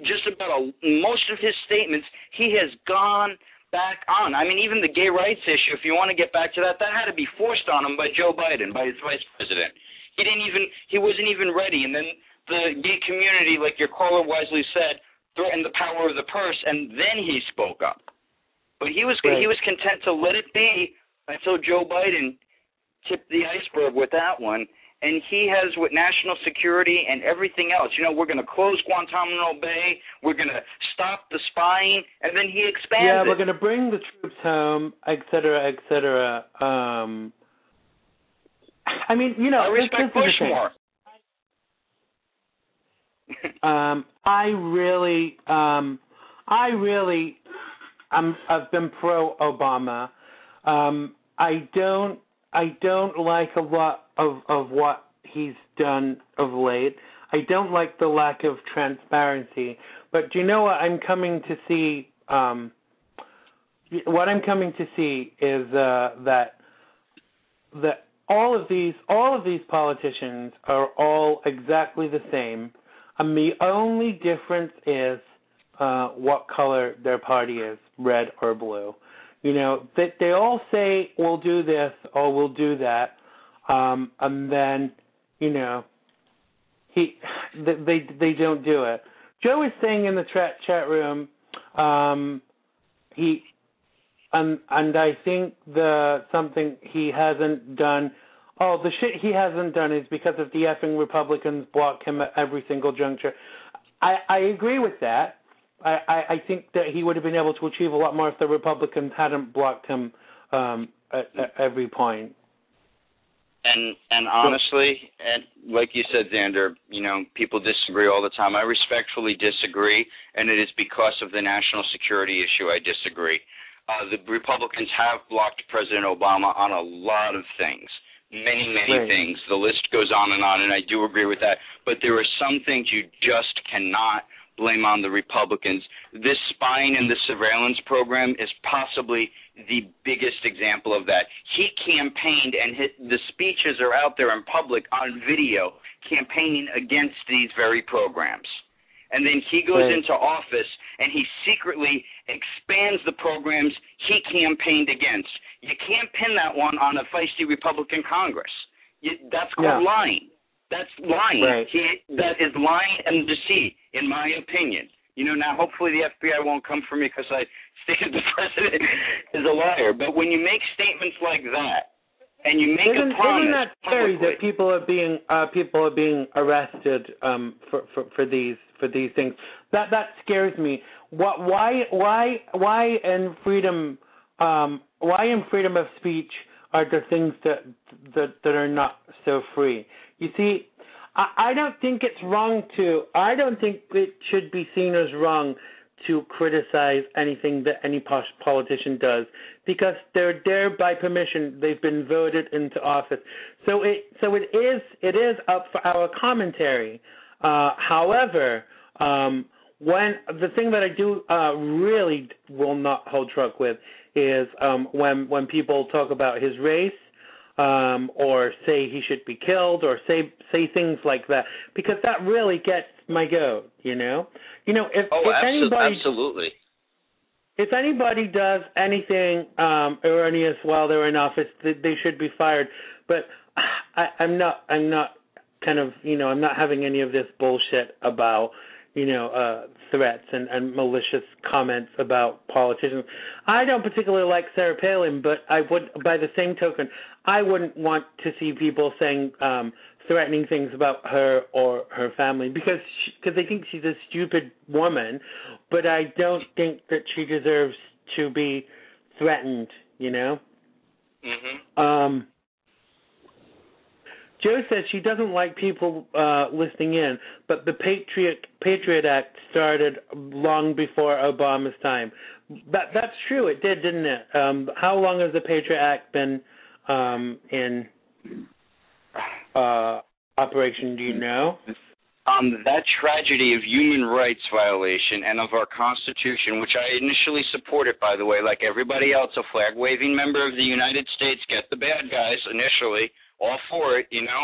just about a, most of his statements, he has gone back on. I mean, even the gay rights issue, if you want to get back to that, that had to be forced on him by Joe Biden, by his vice president. He didn't even, he wasn't even ready. And then the gay community, like your caller wisely said, threatened the power of the purse, and then he spoke up. But he was right. he was content to let it be until Joe Biden tipped the iceberg with that one, and he has with national security and everything else. You know, we're going to close Guantanamo Bay, we're going to stop the spying, and then he expands. Yeah, we're going to bring the troops home, et cetera, et cetera. Um, I mean, you know, I respect Bush more. um, I really, um, I really. I'm, I've been pro-Obama. Um, I don't I don't like a lot of, of what he's done of late. I don't like the lack of transparency. But do you know what I'm coming to see? Um, what I'm coming to see is uh, that that all of these all of these politicians are all exactly the same. And the only difference is uh, what color their party is, red or blue. You know, that they all say we'll do this or we'll do that, um, and then you know, he they they don't do it. Joe is saying in the tra- chat room, um, he and and I think the something he hasn't done. Oh, the shit he hasn't done is because of the effing Republicans block him at every single juncture. I, I agree with that. I, I, I think that he would have been able to achieve a lot more if the Republicans hadn't blocked him um, at, at every point. And and honestly, and like you said, Xander, you know, people disagree all the time. I respectfully disagree, and it is because of the national security issue I disagree. Uh, the Republicans have blocked President Obama on a lot of things. Many, many right. things. The list goes on and on, and I do agree with that. But there are some things you just cannot blame on the Republicans. This spying and the surveillance program is possibly the biggest example of that. He campaigned, and his, the speeches are out there in public on video, campaigning against these very programs. And then he goes right. into office, and he secretly expands the programs he campaigned against. You can't pin that one on a feisty Republican Congress. You, that's called yeah. lying. That's lying. Right. He, that is lying and deceit, in my opinion. You know, now hopefully the F B I won't come for me because I stated the president is a liar. But when you make statements like that, and you make isn't, a promise, isn't that scary that people are being uh, people are being arrested um, for, for for these for these things? That that scares me. What? Why? Why? Why? And freedom. Um, why in freedom of speech are there things that that, that are not so free? You see, I, I don't think it's wrong to – I don't think it should be seen as wrong to criticize anything that any politician does because they're there by permission. They've been voted into office. So it so it is it is up for our commentary. Uh, however, um, when the thing that I do uh, really will not hold truck with is um, when when people talk about his race um, or say he should be killed or say say things like that because that really gets my goat, you know. You know if, oh, if abso- anybody absolutely if anybody does anything um, erroneous while they're in office, they, they should be fired. But I, I'm not I'm not kind of you know I'm not having any of this bullshit about. you know, uh, threats and, and malicious comments about politicians. I don't particularly like Sarah Palin, but I would, by the same token, I wouldn't want to see people saying um, threatening things about her or her family because she, 'cause I think she's a stupid woman, but I don't think that she deserves to be threatened, you know? Mm-hmm. Um, Joe says she doesn't like people uh, listening in, but the Patriot Patriot Act started long before Obama's time. That, that's true. It did, didn't it? Um, how long has the Patriot Act been um, in uh, operation? Do you know? Um, that tragedy of human rights violation and of our Constitution, which I initially supported, by the way, like everybody else, a flag-waving member of the United States, get the bad guys initially, all for it, you know,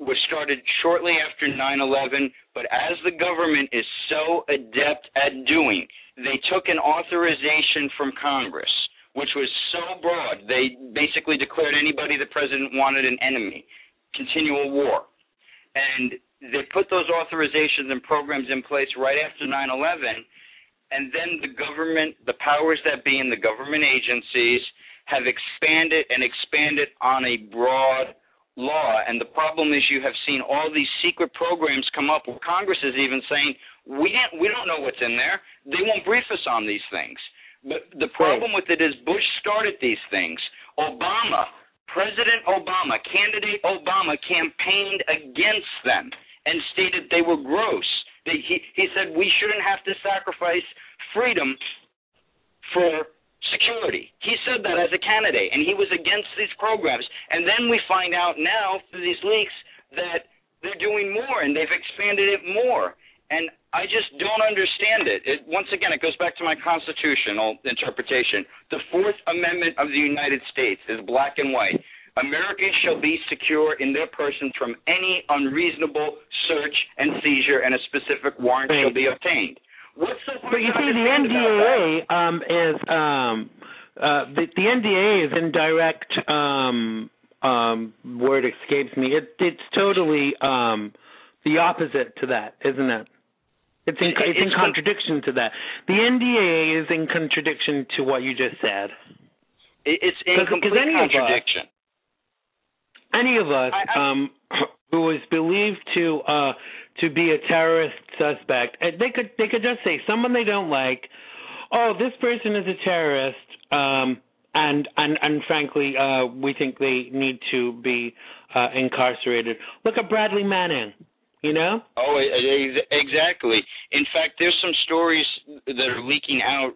was started shortly after nine eleven, but as the government is so adept at doing, they took an authorization from Congress, which was so broad, they basically declared anybody the president wanted an enemy, continual war. And they put those authorizations and programs in place right after nine eleven, and then the government, the powers that be in the government agencies, have expanded and expanded on a broad law. And the problem is you have seen all these secret programs come up where Congress is even saying, we don't, we don't know what's in there. They won't brief us on these things. But the problem with it is Bush started these things. Obama, President Obama, candidate Obama campaigned against them and stated they were gross. They, he, he said we shouldn't have to sacrifice freedom for security. He said that as a candidate, and he was against these programs. And then we find out now through these leaks that they're doing more, and they've expanded it more. And I just don't understand it. It, once again, it goes back to my constitutional interpretation. The Fourth Amendment of the United States is black and white. Americans shall be secure in their persons from any unreasonable search and seizure, and a specific warrant Wait. shall be obtained. What's so hard but you to see, the N D A A um, is um, uh, the, the N D A A is indirect. Um, um, word escapes me. It, it's totally um, the opposite to that, isn't it? It's in, it's in contradiction to that. The N D A A is in contradiction to what you just said. It's in complete contradiction. Any of us I, I, um, who was believed to uh, to be a terrorist suspect, they could they could just say someone they don't like, oh, this person is a terrorist, um, and and and frankly, uh, we think they need to be uh, incarcerated. Look at Bradley Manning. You know? Oh, exactly. In fact, there's some stories that are leaking out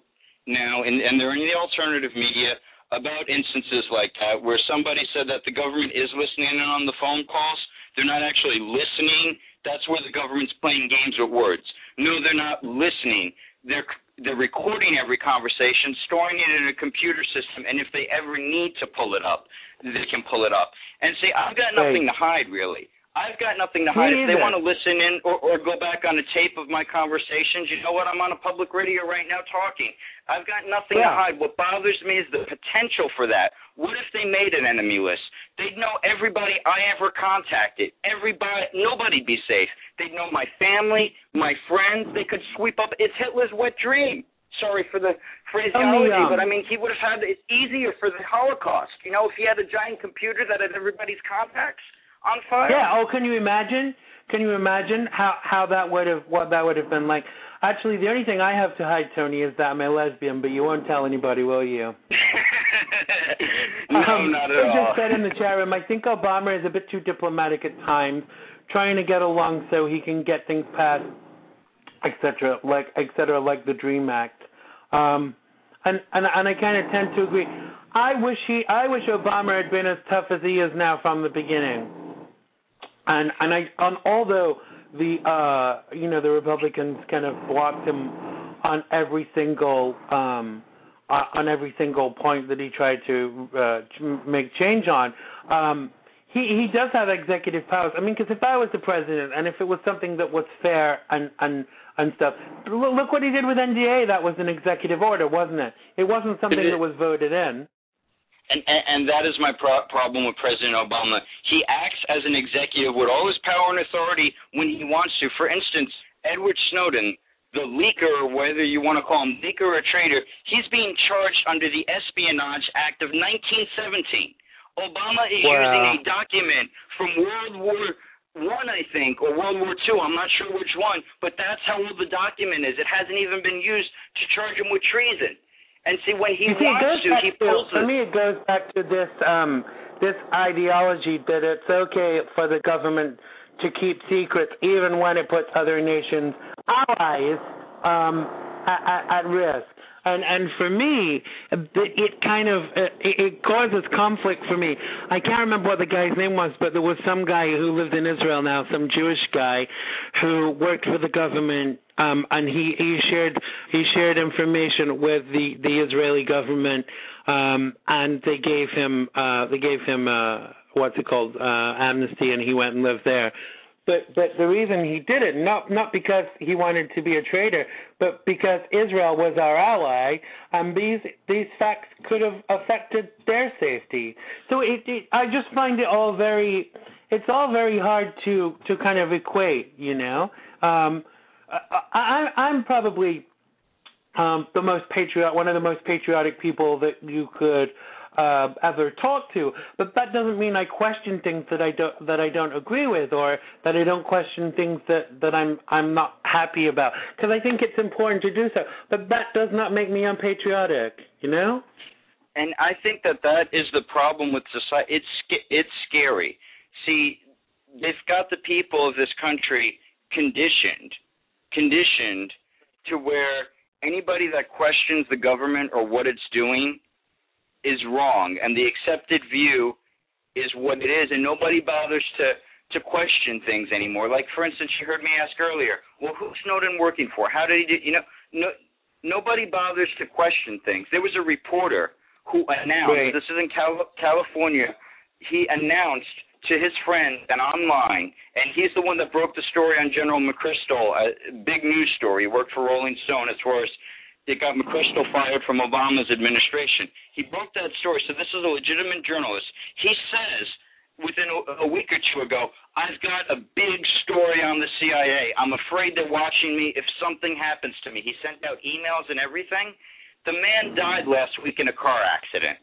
now, and, and they're in the alternative media, about instances like that where somebody said that the government is listening in on the phone calls. They're not actually listening. That's where the government's playing games with words. No, they're not listening. They're they're recording every conversation, storing it in a computer system, and if they ever need to pull it up, they can pull it up. And see, I've got nothing to hide, really. I've got nothing to hide. If they want to listen in or, or go back on a tape of my conversations, you know what? I'm on a public radio right now talking. I've got nothing yeah. to hide. What bothers me is the potential for that. What if they made an enemy list? They'd know everybody I ever contacted. Everybody, nobody'd be safe. They'd know my family, my friends. They could sweep up. It's Hitler's wet dream. Sorry for the phraseology, oh, yeah. but, I mean, he would have had – it's easier for the Holocaust. You know, if he had a giant computer that had everybody's contacts – on fire. Yeah. Oh, can you imagine? Can you imagine how, how that would have what that would have been like? Actually, the only thing I have to hide, Tony, is that I'm a lesbian. But you won't tell anybody, will you? no, um, not at all. I just said in the chat room, I think Obama is a bit too diplomatic at times, trying to get along so he can get things passed, et cetera, like et cetera, like the DREAM Act. Um, and and and I kind of tend to agree. I wish he, I wish Obama had been as tough as he is now from the beginning. And and I, on, although the uh, you know the Republicans kind of blocked him on every single um, uh, on every single point that he tried to uh, ch- make change on, um, he he does have executive powers. I mean, because if I was the president and if it was something that was fair and and and stuff, look what he did with N D A A. That was an executive order, wasn't it? It wasn't something that was voted in. And, and, and that is my pro- problem with President Obama. He acts as an executive with all his power and authority when he wants to. For instance, Edward Snowden, the leaker, or whether you want to call him leaker or traitor, he's being charged under the Espionage Act of nineteen seventeen. Obama is wow. using a document from World War One, I think, or World War Two. I'm not sure which one, but that's how old the document is. It hasn't even been used to charge him with treason. And see, when he see, wants to, he pulls it. For me, it goes back to this um, this ideology that it's okay for the government to keep secrets, even when it puts other nations' allies um, at, at risk. And and for me, it kind of it, it causes conflict for me. I can't remember what the guy's name was, but there was some guy who lived in Israel now, some Jewish guy who worked for the government. Um, and he, he shared he shared information with the, the Israeli government, um, and they gave him uh, they gave him uh, what's it called uh, amnesty, and he went and lived there. But but the reason he did it not not because he wanted to be a traitor, but because Israel was our ally, and these these facts could have affected their safety. So it, it I just find it all very it's all very hard to, to kind of equate, you know. Um, I, I'm probably um, the most patriot, one of the most patriotic people that you could uh, ever talk to, but that doesn't mean I question things that I don't that I don't agree with, or that I don't question things that, that I'm I'm not happy about. Because I think it's important to do so, but that does not make me unpatriotic, you know. And I think that that is the problem with society. It's it's scary. See, they've got the people of this country conditioned. conditioned to where anybody that questions the government or what it's doing is wrong, and the accepted view is what it is, and nobody bothers to to question things anymore. Like, for instance, you heard me ask earlier, well, who's Snowden working for? How did he do, you know, no, nobody bothers to question things. There was a reporter who announced, right. this is in Cal- California, he announced to his friends and online, and he's the one that broke the story on General McChrystal, a big news story. He worked for Rolling Stone as far as it got McChrystal fired from Obama's administration. He broke that story, so this is a legitimate journalist. He says, within a week or two ago, I've got a big story on the C I A. I'm afraid they're watching me if something happens to me. He sent out emails and everything. The man died last week in a car accident.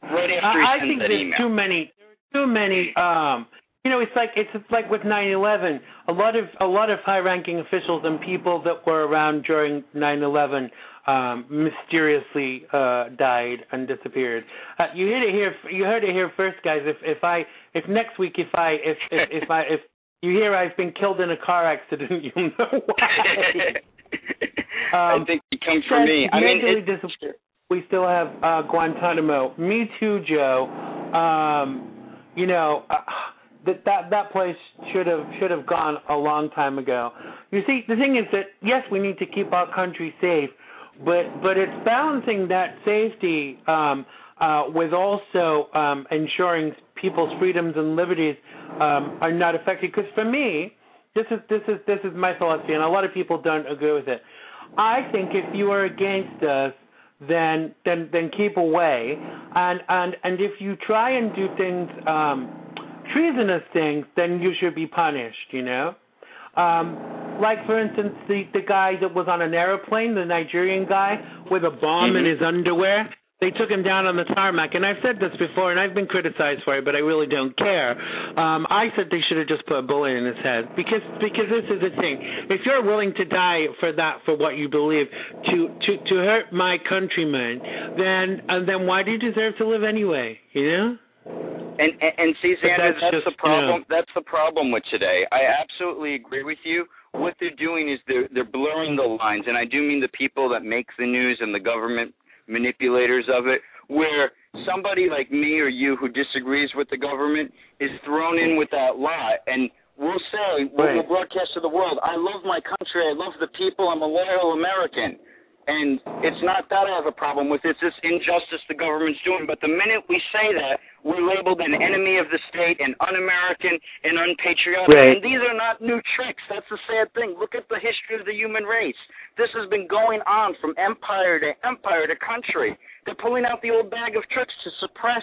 Right after he I sent that email. I think there's too many. There's too many. Um, you know, it's like it's like with nine eleven. A lot of a lot of high-ranking officials and people that were around during nine eleven um, mysteriously uh, died and disappeared. Uh, you heard it here. You heard it here first, guys. If if I if next week if I if if, if I if you hear I've been killed in a car accident, you know why. Um, I think it comes from me. I mean, it, we still have uh, Guantanamo. Me too, Joe. Um, you know. Uh, That, that that place should have should have gone a long time ago. You see, the thing is that, yes, we need to keep our country safe, but, but it's balancing that safety um, uh, with also um, ensuring people's freedoms and liberties um, are not affected. Because for me, this is this is this is my philosophy, and a lot of people don't agree with it. I think if you are against us, then then then keep away, and and, and if you try and do things. Um, treasonous things, then you should be punished, you know? Um, like, for instance, the, the guy that was on an airplane, the Nigerian guy, with a bomb mm-hmm. in his underwear, they took him down on the tarmac. And I've said this before, and I've been criticized for it, but I really don't care. Um, I said they should have just put a bullet in his head because because this is the thing. If you're willing to die for that, for what you believe, to, to, to hurt my countrymen, then, uh, then why do you deserve to live anyway, you know? And, and, and see, Xander, that's, that's just, the problem. Yeah. That's the problem with today. I absolutely agree with you. What they're doing is they're they're blurring the lines, and I do mean the people that make the news and the government manipulators of it. Where somebody like me or you who disagrees with the government is thrown in with that lie, and we'll say, right. we'll broadcast to the world, I love my country, I love the people, I'm a loyal American. And it's not that I have a problem with, it's this injustice the government's doing. But the minute we say that, we're labeled an enemy of the state and un-American and unpatriotic. Right. And these are not new tricks. That's the sad thing. Look at the history of the human race. This has been going on from empire to empire to country. They're pulling out the old bag of tricks to suppress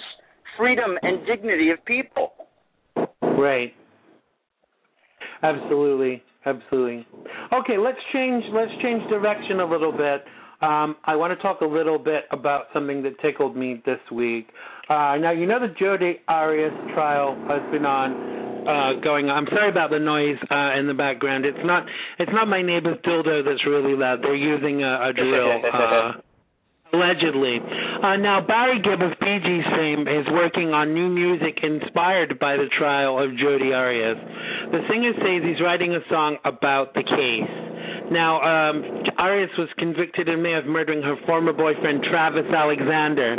freedom and dignity of people. Right. Absolutely. Absolutely. Okay, let's change let's change direction a little bit. Um, I want to talk a little bit about something that tickled me this week. Uh, now, you know the Jodi Arias trial has been on, uh, going on. I'm sorry about the noise uh, in the background. It's not it's not my neighbor's dildo that's really loud. They're using a, a drill. Uh, Allegedly. Uh, now, Barry Gibb of Bee Gees fame is working on new music inspired by the trial of Jodi Arias. The singer says he's writing a song about the case. Now, um, Arias was convicted in May of murdering her former boyfriend, Travis Alexander,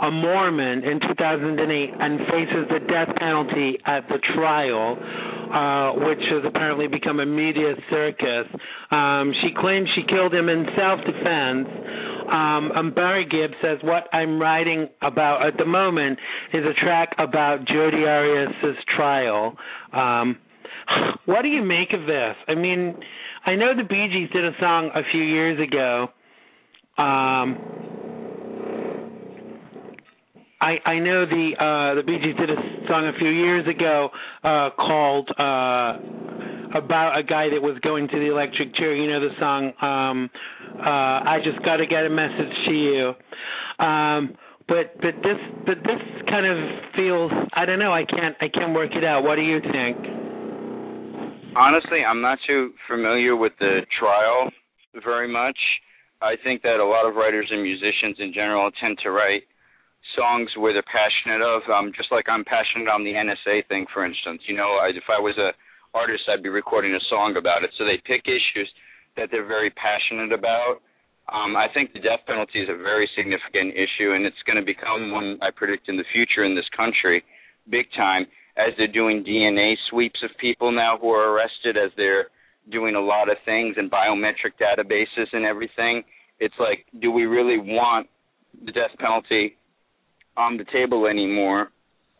a Mormon, in two thousand eight, and faces the death penalty at the trial, uh, which has apparently become a media circus. Um, she claims she killed him in self-defense. Um, and Barry Gibb says, what I'm writing about at the moment is a track about Jodi Arias' trial. Um, what do you make of this? I mean, I know the Bee Gees did a song a few years ago. Um... I, I know the uh, the Bee Gees did a song a few years ago uh, called uh, about a guy that was going to the electric chair. You know the song, um, uh, I Just Gotta Get a Message to You. Um, but but this but this kind of feels, I don't know, I can't I can't work it out. What do you think? Honestly, I'm not too familiar with the trial very much. I think that a lot of writers and musicians in general tend to write songs where they're passionate of, um, just like I'm passionate on the N S A thing, for instance. You know, I, if I was a artist, I'd be recording a song about it. So they pick issues that they're very passionate about. Um, I think the death penalty is a very significant issue, and it's going to become one, I predict, in the future in this country, big time, as they're doing D N A sweeps of people now who are arrested, as they're doing a lot of things and biometric databases and everything. It's like, do we really want the death penalty on the table anymore?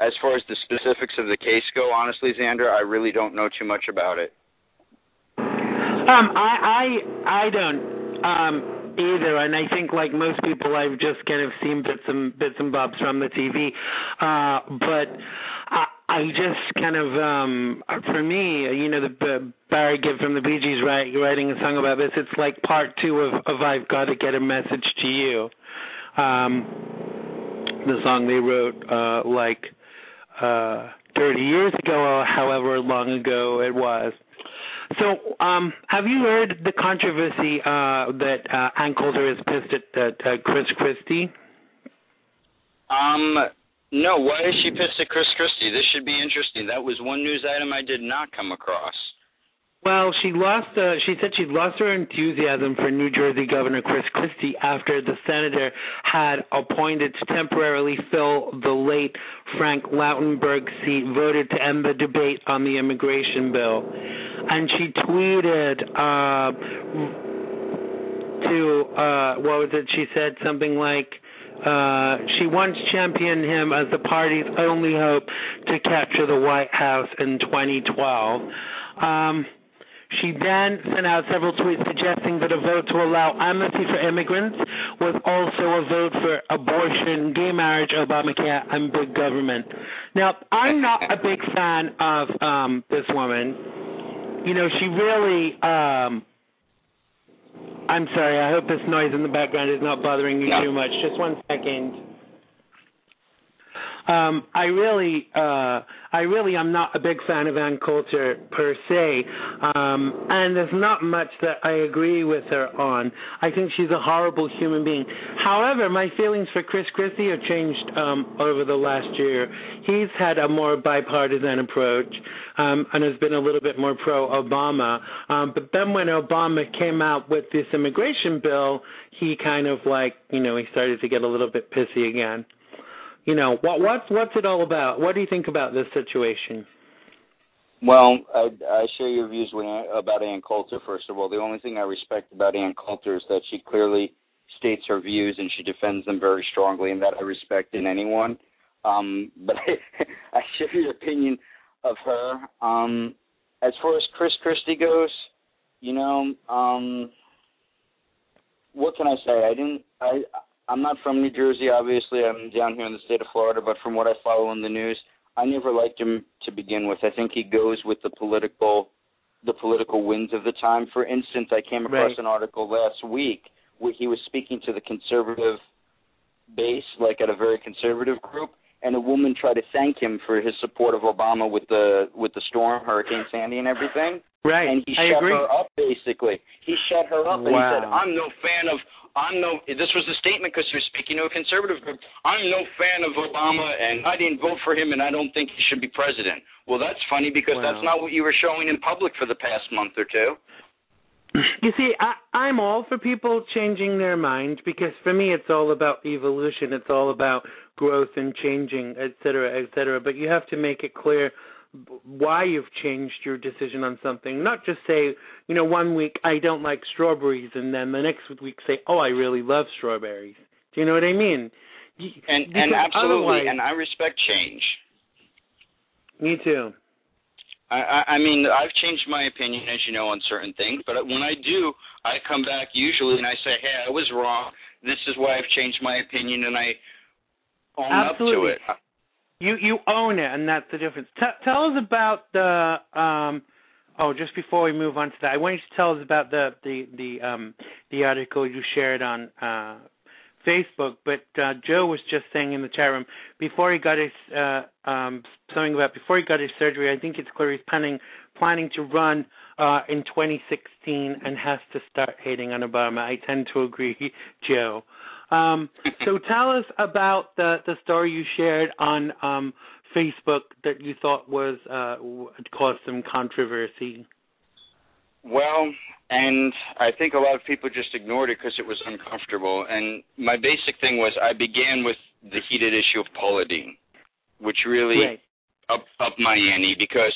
As far as the specifics of the case go, honestly, Xander, I really don't know too much about it. Um, I, I, I don't. Um... Either, and I think like most people, I've just kind of seen bits and bits and bobs from the T V, uh, but I, I just kind of, um, for me, you know, the, the Barry Gibb from the Bee Gees write, writing a song about this. It's like part two of, of I've Got to Get a Message to You, um, the song they wrote uh, like uh, thirty years ago, or however long ago it was. So, um, have you heard the controversy uh, that uh, Ann Coulter is pissed at uh, uh, Chris Christie? Um, no. Why is she pissed at Chris Christie? This should be interesting. That was one news item I did not come across. Well, she lost. Uh, she said she lost her enthusiasm for New Jersey Governor Chris Christie after the senator had appointed to temporarily fill the late Frank Lautenberg's seat, voted to end the debate on the immigration bill, and she tweeted uh, to uh, what was it? She said something like, Uh, she once championed him as the party's only hope to capture the White House in twenty twelve. Um, she then sent out several tweets suggesting that a vote to allow amnesty for immigrants was also a vote for abortion, gay marriage, Obamacare, and big government. Now, I'm not a big fan of um, this woman. You know, she really... Um, I'm sorry, I hope this noise in the background is not bothering you too much. Just one second. Um, I really, uh, I really am not a big fan of Ann Coulter per se, um, and there's not much that I agree with her on. I think she's a horrible human being. However, my feelings for Chris Christie have changed um, over the last year. He's had a more bipartisan approach um, and has been a little bit more pro-Obama. Um, but then when Obama came out with this immigration bill, he kind of like, you know, he started to get a little bit pissy again. You know, what, what's, what's it all about? What do you think about this situation? Well, I, I share your views with, about Ann Coulter, first of all. The only thing I respect about Ann Coulter is that she clearly states her views and she defends them very strongly, and that I respect in anyone. Um, but I, I share your opinion of her. Um, as far as Chris Christie goes, you know, um, what can I say? I didn't I, – I'm not from New Jersey, obviously. I'm down here in the state of Florida, but from what I follow in the news, I never liked him to begin with. I think he goes with the political the political winds of the time. For instance, I came across right. an article last week where he was speaking to the conservative base, like at a very conservative group, and a woman tried to thank him for his support of Obama with the with the storm, Hurricane Sandy and everything. Right. And he I shut agree. her up, basically. He shut her up wow. and he said, I'm no fan of I'm no, this was a statement because you're speaking to a conservative group. I'm no fan of Obama, and I didn't vote for him, and I don't think he should be president. Well, that's funny because wow. that's not what you were showing in public for the past month or two. You see, I, I'm all for people changing their mind because for me it's all about evolution. It's all about growth and changing, et cetera, et cetera. But you have to make it clear why you've changed your decision on something, not just say, you know, one week I don't like strawberries and then the next week say, oh, I really love strawberries. Do you know what I mean? And, and absolutely, and I respect change. Me too. I, I mean, I've changed my opinion, as you know, on certain things, but when I do, I come back usually and I say, hey, I was wrong. This is why I've changed my opinion, and I own absolutely. up to it. You you own it, and that's the difference. T- tell us about the um, – oh, just before we move on to that, I want you to tell us about the the the, um, the article you shared on uh, Facebook. But uh, Joe was just saying in the chat room before he got his uh, – um, something about before he got his surgery, I think it's clear he's planning, planning to run uh, in twenty sixteen and has to start hating on Obama. I tend to agree, Joe. Um, so tell us about the, the story you shared on um, Facebook that you thought was uh, caused some controversy. Well, and I think a lot of people just ignored it because it was uncomfortable. And my basic thing was I began with the heated issue of Paula Deen, which really right. up, up my ante, because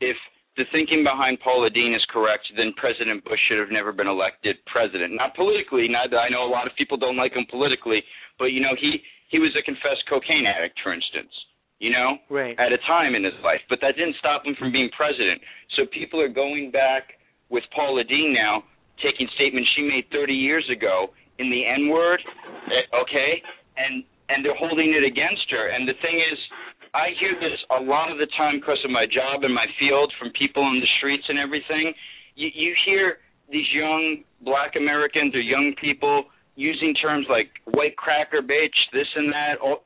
if the thinking behind Paula Deen is correct, then President Bush should have never been elected president. Not politically. Not that I know a lot of people don't like him politically, but, you know, he, he was a confessed cocaine addict, for instance, you know, right. at a time in his life. But that didn't stop him from being president. So people are going back with Paula Deen now, taking statements she made thirty years ago in the N-word, okay, and, and they're holding it against her. And the thing is, I hear this a lot of the time because of my job and my field from people in the streets and everything. You, you hear these young black Americans or young people using terms like white cracker, bitch, this and that, or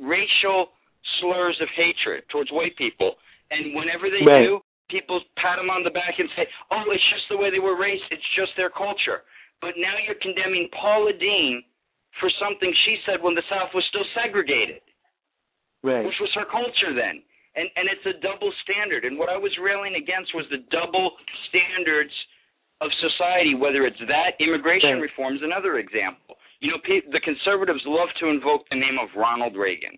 racial slurs of hatred towards white people. And whenever they right. do, people pat them on the back and say, oh, it's just the way they were raised. It's just their culture. But now you're condemning Paula Deen for something she said when the South was still segregated. Right. Which was her culture then. And and it's a double standard. And what I was railing against was the double standards of society, whether it's that, immigration right. reform is another example. You know, the conservatives love to invoke the name of Ronald Reagan.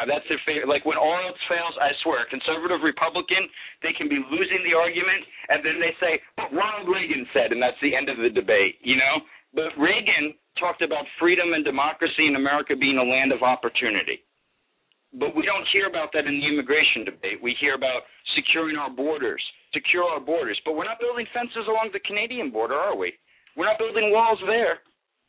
Uh, that's their favorite. Like when all else fails, I swear, conservative Republican, they can be losing the argument, and then they say, but Ronald Reagan said, and that's the end of the debate, you know. But Reagan talked about freedom and democracy in America being a land of opportunity. But we don't hear about that in the immigration debate. We hear about securing our borders, secure our borders. But we're not building fences along the Canadian border, are we? We're not building walls there.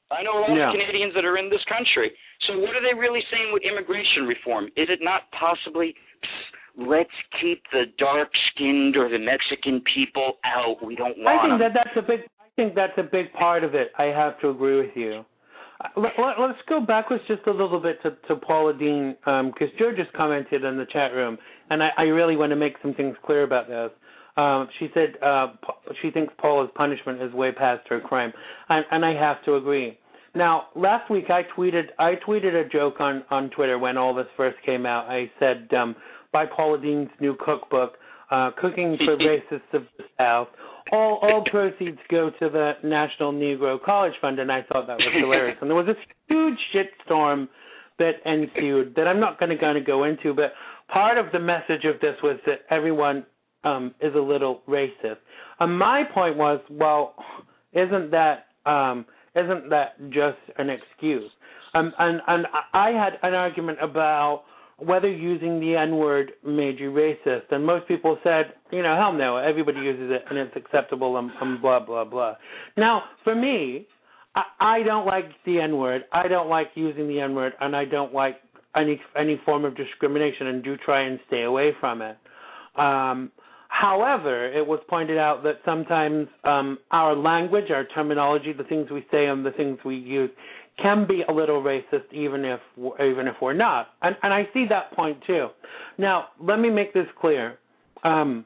I know a lot yeah. of Canadians that are in this country. So what are they really saying with immigration reform? Is it not possibly, psst, let's keep the dark-skinned or the Mexican people out? We don't want I think them. That that's a big, I think that's a big part of it. I have to agree with you. Let's go backwards just a little bit to, to Paula Deen, because um, George just commented in the chat room, and I, I really want to make some things clear about this. Um, she said uh, she thinks Paula's punishment is way past her crime, and, and I have to agree. Now, last week I tweeted I tweeted a joke on, on Twitter when all this first came out. I said, um, buy Paula Deen's new cookbook, uh, Cooking for Racists of the South. All all proceeds go to the National Negro College Fund, and I thought that was hilarious. And there was this huge shitstorm that ensued that I'm not going to kind of go into, but part of the message of this was that everyone um, is a little racist. And my point was, well, isn't that um, isn't that just an excuse? Um, and and I had an argument about whether using the N-word made you racist. And most people said, you know, hell no, everybody uses it and it's acceptable and, and blah, blah, blah. Now, for me, I, I don't like the N-word. I don't like using the N-word, and I don't like any any form of discrimination and do try and stay away from it. Um, however, it was pointed out that sometimes um, our language, our terminology, the things we say and the things we use can be a little racist, even if even if we're not, and and I see that point too. Now, let me make this clear: um,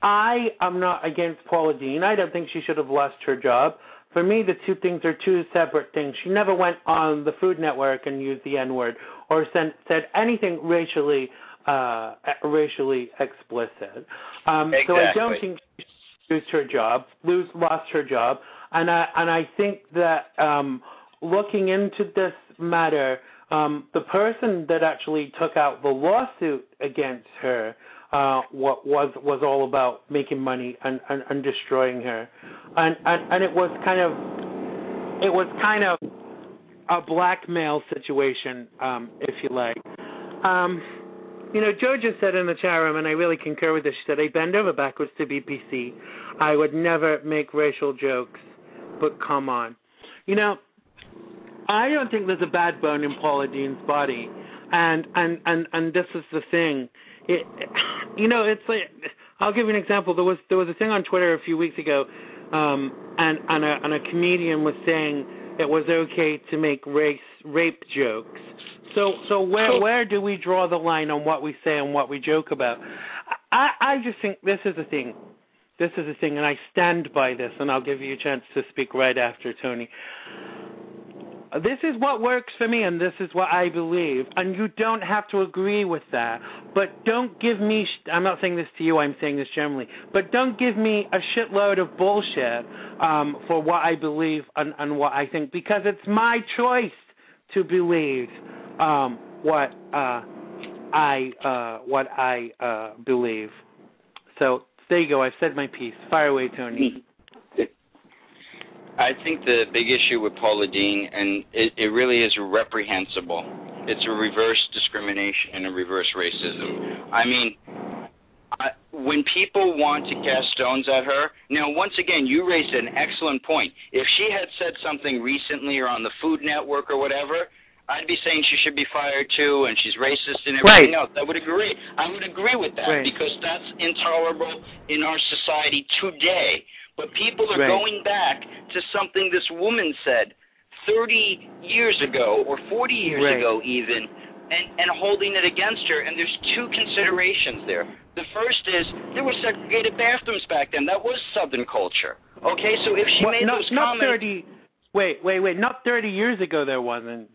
I am not against Paula Deen. I don't think she should have lost her job. For me, the two things are two separate things. She never went on the Food Network and used the N-word or sent, said anything racially uh, racially explicit. Um, exactly. So I don't think she should lose her job. Lose lost her job, and I and I think that. Um, Looking into this matter, um, the person that actually took out the lawsuit against her uh, what was was all about making money and, and, and destroying her, and, and and it was kind of it was kind of a blackmail situation, um, if you like. Um, you know, Georgia said in the chat room, and I really concur with this. She said, "I bend over backwards to B P C. I would never make racial jokes, but come on, you know." I don't think there's a bad bone in Paula Deen's body, and and, and, and this is the thing. It, you know, it's like I'll give you an example. There was there was a thing on Twitter a few weeks ago, um, and and a, and a comedian was saying it was okay to make race rape jokes. So so where where do we draw the line on what we say and what we joke about? I I just think this is the thing. This is the thing, and I stand by this. And I'll give you a chance to speak right after Tony. this is what works for me and this is what I believe, and you don't have to agree with that, but don't give me sh- – I'm not saying this to you, I'm saying this generally, but don't give me a shitload of bullshit um, for what I believe and, and what I think, because it's my choice to believe um, what uh, I uh, what I uh, believe. So there you go. I've said my piece. Fire away, Tony. I think the big issue with Paula Deen, and it, it really is reprehensible. It's a reverse discrimination and a reverse racism. I mean, I, when people want to cast stones at her, now once again, you raised an excellent point. If she had said something recently or on the Food Network or whatever, I'd be saying she should be fired too, and she's racist and everything right. else. I would agree. I would agree with that right. because that's intolerable in our society today. But people are right. going back to something this woman said thirty years ago or forty years right. ago even, and, and holding it against her. And there's two considerations there. The first is there were segregated bathrooms back then. That was Southern culture. Okay, so if she well, made not, those not comments. thirty, wait, wait, wait. Not thirty years ago there wasn't.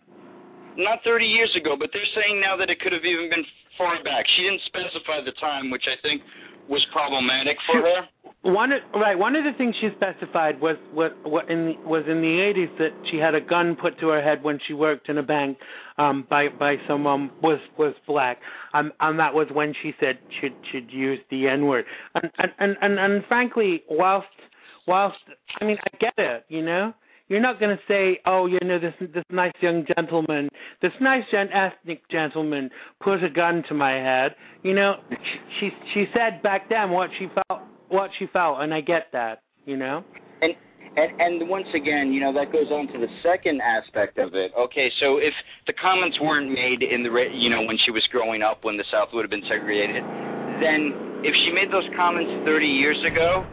Not thirty years ago, but they're saying now that it could have even been far back. She didn't specify the time, which I think was problematic for her. One right. One of the things she specified was what, what in the, was in the eighties that she had a gun put to her head when she worked in a bank um, by by someone was was black, um, and that was when she said she'd she'd use the N word. And and, and and and frankly, whilst whilst I mean, I get it, you know. You're not going to say, oh, you know, this this nice young gentleman, this nice young ethnic gentleman put a gun to my head. You know, she she said back then what she felt, what she felt, and I get that, you know. And and, and once again, you know, that goes on to the second aspect of it. Okay, so if the comments weren't made in the, you know, when she was growing up, when the South would have been segregated, then if she made those comments thirty years ago,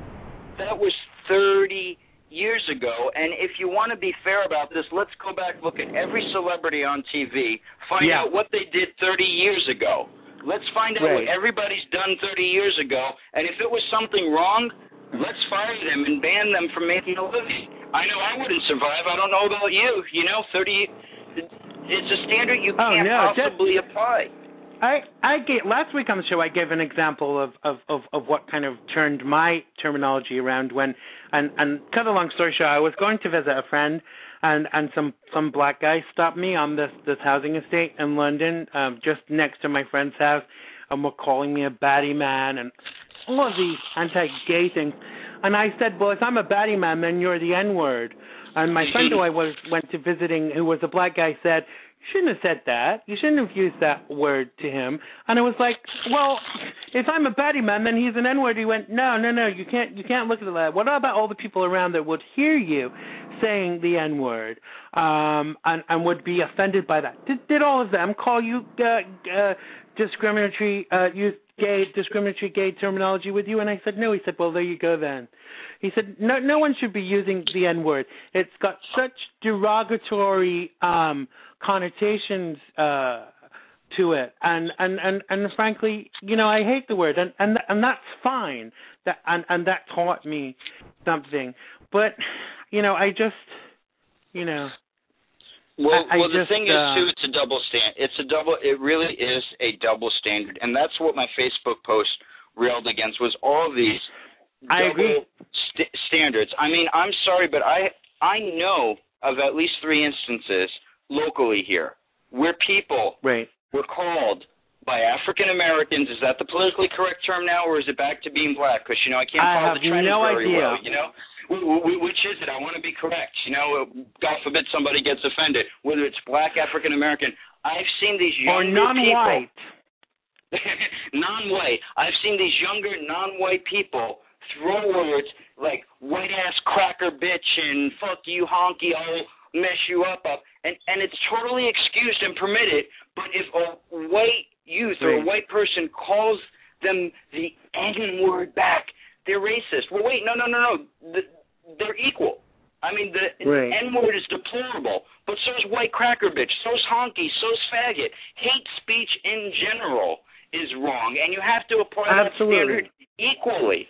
that was thirty years ago, and if you want to be fair about this, let's go back, look at every celebrity on T V, find yeah. out what they did thirty years ago. Let's find out right. what everybody's done thirty years ago, and if it was something wrong, let's fire them and ban them from making a living. I know I wouldn't survive. I don't know about you. You know, thirty, it's a standard you can't oh, no, possibly just, apply. I, I gave, last week on the show, I gave an example of, of, of, of what kind of turned my terminology around when, and, and cut a long story short, I was going to visit a friend, and, and some, some black guy stopped me on this, this housing estate in London, um, just next to my friend's house, and were calling me a batty man and all of these anti-gay things. And I said, well, if I'm a batty man, then you're the N-word. And my friend who I was went to visiting, who was a black guy, said, shouldn't have said that. You shouldn't have used that word to him. And I was like, well, if I'm a batty man, then he's an N-word. He went, no, no, no, you can't you can't look at that. What about all the people around that would hear you saying the N-word um, and, and would be offended by that? Did, did all of them call you uh, uh, discriminatory, uh, use gay, discriminatory gay terminology with you? And I said, no. He said, well, there you go then. He said, no, no one should be using the N-word. It's got such derogatory um, connotations uh, to it, and, and, and, and frankly, you know, I hate the word, and and, and that's fine. That and, and that taught me something. But you know, I just, you know. Well, I, I well, the just, thing is, uh, too, it's a double stand. It's a double. It really is a double standard, and that's what my Facebook post railed against was all these. I agree. St- standards. I mean, I'm sorry, but I I know of at least three instances locally here where people right. were called by African Americans. Is that the politically correct term now, or is it back to being black? Because you know I can't I follow the trend no very idea. well. You know, which is it? I want to be correct. You know, God forbid somebody gets offended. Whether it's black, African American, I've seen these young or non-white, non-white. I've seen these younger non-white people throw words like white ass cracker bitch and fuck you honky, I'll mess you up up and and it's totally excused and permitted, but if a white youth or a white person calls them the N word back, they're racist. Well wait, no no no no the, they're equal. I mean the right. N word is deplorable, but so is white cracker bitch, so's honky, so's faggot. Hate speech in general is wrong, and you have to apply Absolutely. that standard equally.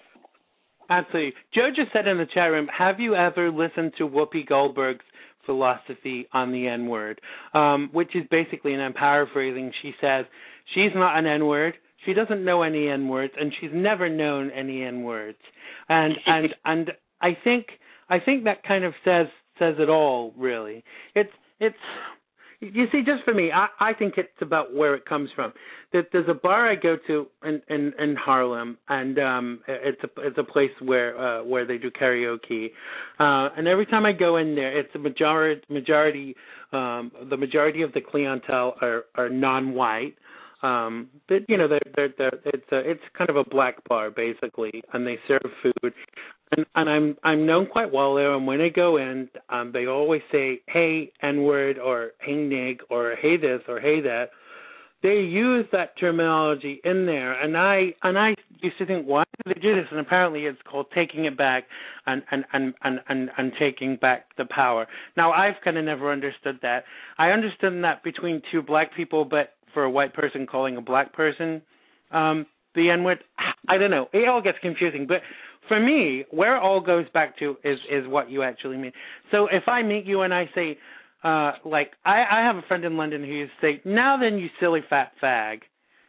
Absolutely. Joe just said in the chat room, have you ever listened to Whoopi Goldberg's philosophy on the N-word, um, which is basically, and I'm paraphrasing, she says, she's not an N-word, she doesn't know any N-words, and she's never known any N-words. And and and I think I think that kind of says says it all, really. It's it's you see, just for me, I, I think it's about where it comes from. That there's a bar I go to in in, in Harlem, and um, it's a it's a place where uh, where they do karaoke, uh, and every time I go in there, it's a majority majority um, the majority of the clientele are, are non-white. Um, but you know, they're, they're, they're, it's a, it's kind of a black bar basically, and they serve food, and, and I'm I'm known quite well there. And when I go in, um, they always say, "Hey, N-word," or "Hey, nig," or "Hey this," or "Hey that." They use that terminology in there, and I and I used to think, why do they do this? And apparently, it's called taking it back and and and and and, and taking back the power. Now, I've kind of never understood that. I understood that between two black people, but for a white person calling a black person um, the N-word, I don't know. It all gets confusing. But for me, where it all goes back to is, is what you actually mean. So if I meet you and I say, uh, like, I, I have a friend in London who used to say, now then, you silly fat fag.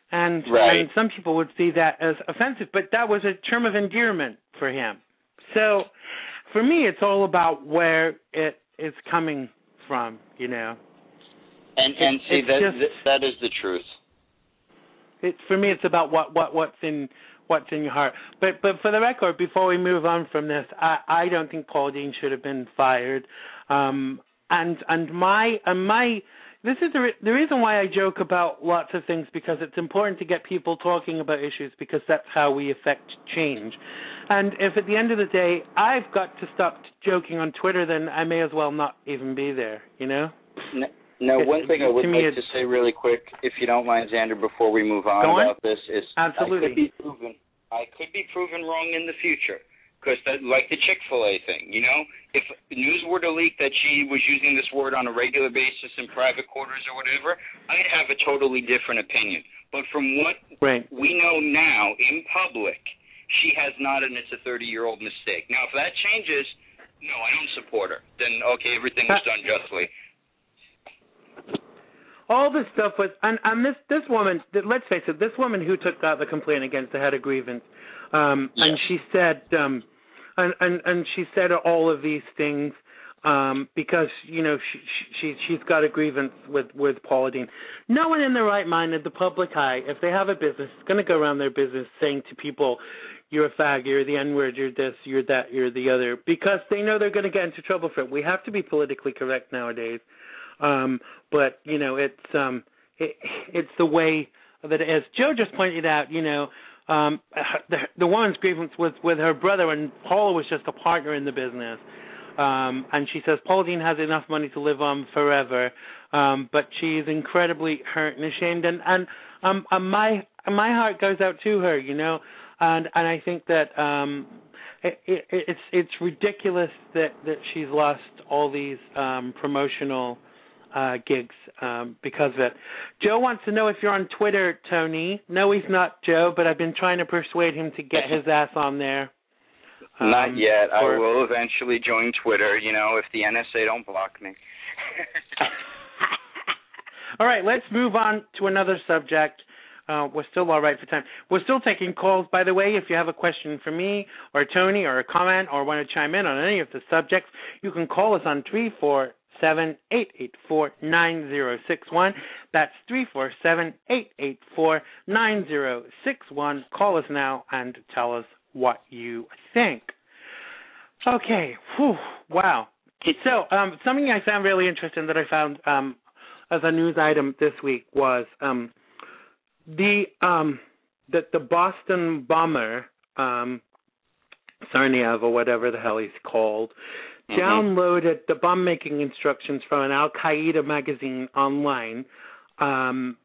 And, right. and some people would see that as offensive, but that was a term of endearment for him. So for me, it's all about where it is coming from, you know. And, and see, that, just, that is the truth. It, for me, it's about what, what, what's in what's in your heart. But but for the record, before we move on from this, I, I don't think Paula Deen should have been fired. Um, and and my and my this is the, re- the reason why I joke about lots of things, because it's important to get people talking about issues, because that's how we affect change. And if at the end of the day I've got to stop joking on Twitter, then I may as well not even be there. You know. No. No, one thing I would to like to say really quick, if you don't mind, Xander, before we move on, on. about this, is Absolutely. I could be proven, I could be proven wrong in the future, because like the Chick-fil-A thing, you know, if news were to leak that she was using this word on a regular basis in private quarters or whatever, I'd have a totally different opinion. But from what right. we know now in public, she has not, and it's a thirty-year-old mistake. Now, if that changes, no, I don't support her. Then, okay, everything was done justly. All this stuff was, and, and this this woman, let's face it, this woman who took out the complaint against the head of grievance, um, yeah. and she said, um, and, and and she said all of these things um, because you know she, she she's got a grievance with with Paula Deen. No one in their right mind, at the public eye, if they have a business, is going to go around their business saying to people, "You're a fag, you're the N-word, you're this, you're that, you're the other," because they know they're going to get into trouble for it. We have to be politically correct nowadays. Um, but you know, it's um, it, it's the way that it is. Joe just pointed out, you know, um, the, the woman's grievance was with her brother, and Paula was just a partner in the business. Um, and she says Paula Deen has enough money to live on forever, um, but she is incredibly hurt and ashamed. And and um, and my my heart goes out to her, you know, and and I think that um, it, it, it's it's ridiculous that, that she's lost all these um, promotional. Uh, gigs um, because of it. Joe wants to know if you're on Twitter, Tony. No, he's not, Joe, but I've been trying to persuade him to get his ass on there. Um, not yet. Or... I will eventually join Twitter, you know, if the N S A don't block me. All right, let's move on to another subject. Uh, we're still all right for time. We're still taking calls, by the way. If you have a question for me or Tony or a comment or want to chime in on any of the subjects, you can call us on three four Seven eight eight four nine zero six one. That's three four seven eight eight four nine zero six one. Call us now and tell us what you think. Okay. Whew. Wow. So um, something I found really interesting that I found um, as a news item this week was um, the um, that the Boston bomber um, Tsarnaev or whatever the hell he's called. Mm-hmm. Downloaded the bomb-making instructions from an al-Qaeda magazine online um,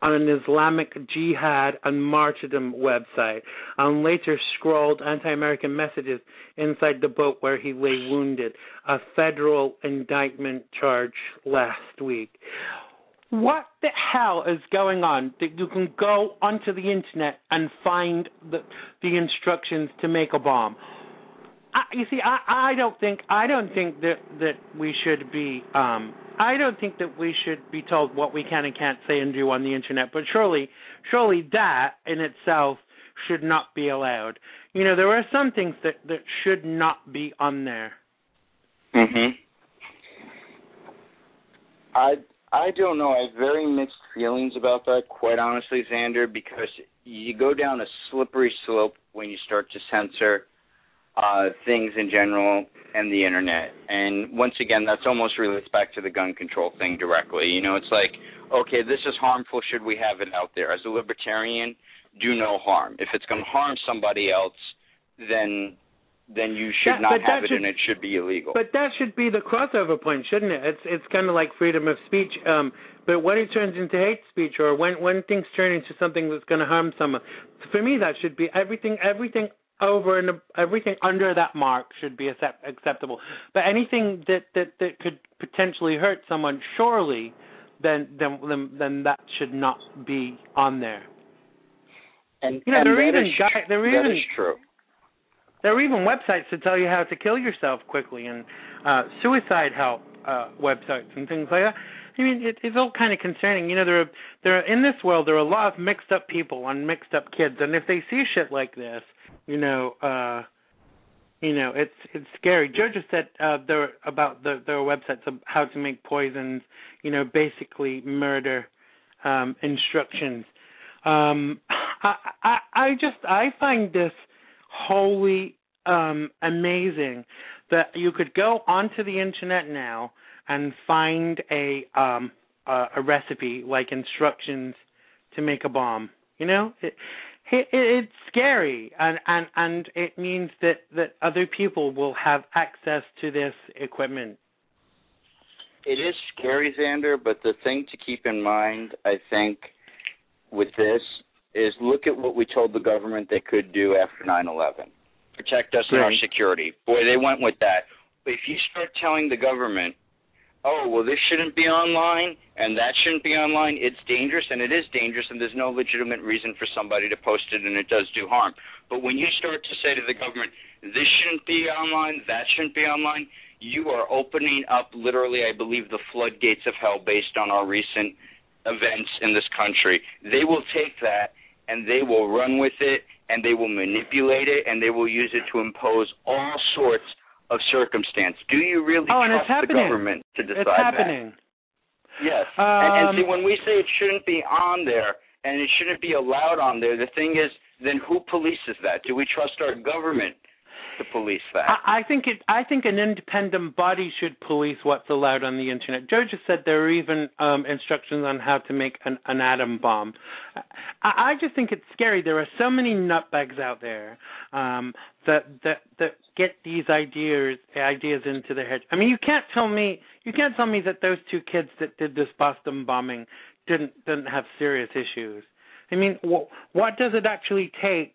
on an Islamic jihad and martyrdom website, and later scrawled anti-American messages inside the boat where he lay wounded, a federal indictment charge last week. What the hell is going on that you can go onto the internet and find the, the instructions to make a bomb? I, you see, I, I don't think I don't think that, that we should be um, I don't think that we should be told what we can and can't say and do on the internet. But surely, surely that in itself should not be allowed. You know, there are some things that, that should not be on there. Mhm. I I don't know. I have very mixed feelings about that, quite honestly, Xander, because you go down a slippery slope when you start to censor Uh, things in general and the internet. And once again, that's almost relates back to the gun control thing directly. You know, it's like, okay, this is harmful. Should we have it out there? As a libertarian, do no harm. If it's going to harm somebody else, then then you should that, not have it should, and it should be illegal. But that should be the crossover point, shouldn't it? It's it's kind of like freedom of speech. Um, but when it turns into hate speech or when, when things turn into something that's going to harm someone, for me that should be everything, everything over and everything under that mark should be accept, acceptable. But anything that, that, that could potentially hurt someone, surely, then then then that should not be on there. And you know, and there are even guys, there are even, that is true. There are even websites that tell you how to kill yourself quickly, and uh, suicide help uh, websites and things like that. I mean, it, it's all kind of concerning. You know, there are there are, in this world there are a lot of mixed up people and mixed up kids, and if they see shit like this. You know, uh, you know, it's it's scary. Joe just said uh, there about the, there are websites of how to make poisons. You know, basically murder um, instructions. Um, I, I I just I find this wholly um, amazing that you could go onto the internet now and find a um, a, a recipe like instructions to make a bomb. You know. It, It, it, it's scary, and, and, and it means that, that other people will have access to this equipment. It is scary, Xander, but the thing to keep in mind, I think, with this is look at what we told the government they could do after nine eleven. Protect us and our security. Boy, they went with that. If you start telling the government, oh, well, this shouldn't be online, and that shouldn't be online. It's dangerous, and it is dangerous, and there's no legitimate reason for somebody to post it, and it does do harm. But when you start to say to the government, this shouldn't be online, that shouldn't be online, you are opening up literally, I believe, the floodgates of hell based on our recent events in this country. They will take that, and they will run with it, and they will manipulate it, and they will use it to impose all sorts of circumstance. Do you really oh, trust the government to decide it's happening. That? Yes. Um, and, and see, when we say it shouldn't be on there and it shouldn't be allowed on there, the thing is, then who polices that? Do we trust our government to police that? I, I think it. I think an independent body should police what's allowed on the internet. Joe just said there are even um, instructions on how to make an, an atom bomb. I, I just think it's scary. There are so many nutbags out there um, that that that. Get these ideas ideas into their head. I mean, you can't tell me you can't tell me that those two kids that did this Boston bombing didn't didn't have serious issues. I mean, wh- what does it actually take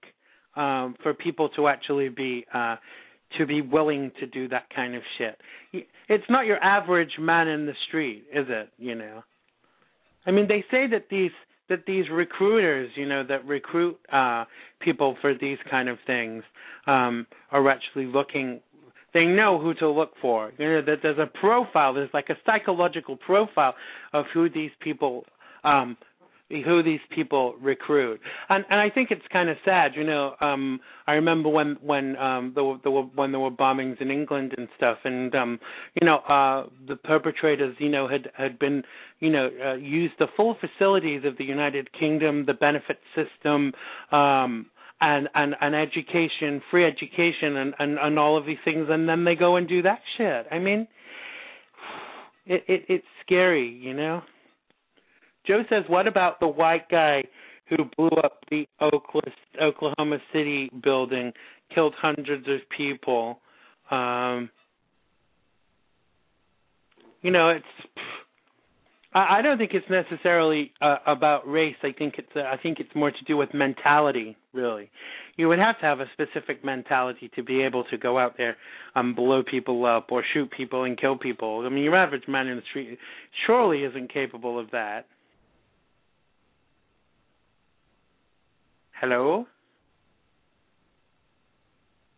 um, for people to actually be uh, to be willing to do that kind of shit? It's not your average man in the street, is it? You know, I mean, they say that these that these recruiters, you know, that recruit uh, people for these kind of things um, are actually looking. They know who to look for. You know, that there's a profile. There's like a psychological profile of who these people, um, who these people recruit. And and I think it's kind of sad. You know, um, I remember when when um, there, there were when there were bombings in England and stuff, and um, you know, uh, the perpetrators, you know, had had been. You know, uh, use the full facilities of the United Kingdom, the benefit system, um, and, and, and education, free education, and, and, and all of these things, and then they go and do that shit. I mean, it, it it's scary, you know? Joe says, what about the white guy who blew up the Oklahoma City building, killed hundreds of people? Um, you know, it's... I don't think it's necessarily uh, about race. I think it's uh, I think it's more to do with mentality, really. you would have to have a specific mentality to be able to go out there and blow people up or shoot people and kill people. I mean, your average man in the street surely isn't capable of that. Hello?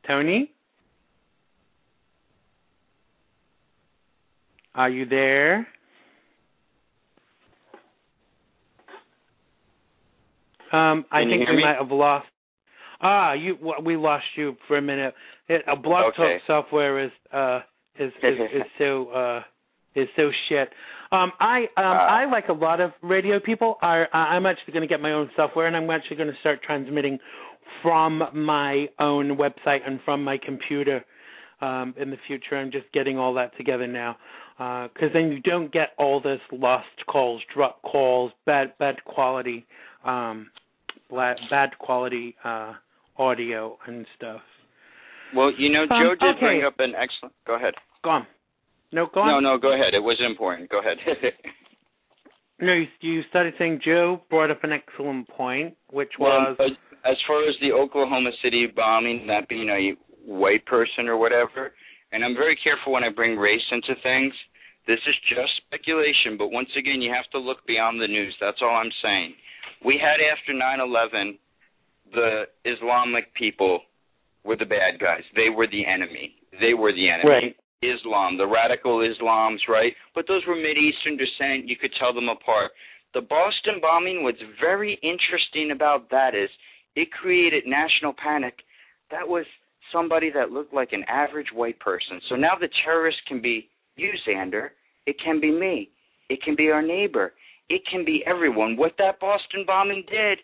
Tony? Are you there? Um, I Can think we me? might have lost. Ah, you. We lost you for a minute. It, a blog okay. talk software is uh, is, is, is so uh, is so shit. Um, I um, uh, I like a lot of radio people. Are I'm actually going to get my own software, and I'm actually going to start transmitting from my own website and from my computer um, in the future. I'm just getting all that together now. Because uh, then you don't get all this lost calls, drop calls, bad bad quality, um, bad, bad quality uh, audio and stuff. Well, you know, Joe um, did okay. bring up an excellent. Go ahead. Go on. No, go on. No, no, go ahead. It was important. Go ahead. No, you, you started saying Joe brought up an excellent point, which was well, as far as the Oklahoma City bombing, that being a white person or whatever. And I'm very careful when I bring race into things. This is just speculation, but once again, you have to look beyond the news. That's all I'm saying. We had after nine eleven, the Islamic people were the bad guys. They were the enemy. They were the enemy. Right. Islam, the radical Islams, right? But those were Mideastern descent. You could tell them apart. The Boston bombing, what's very interesting about that is it created national panic. That was somebody that looked like an average white person. So now the terrorist can be you, Xander. It can be me. It can be our neighbor. It can be everyone. What that Boston bombing did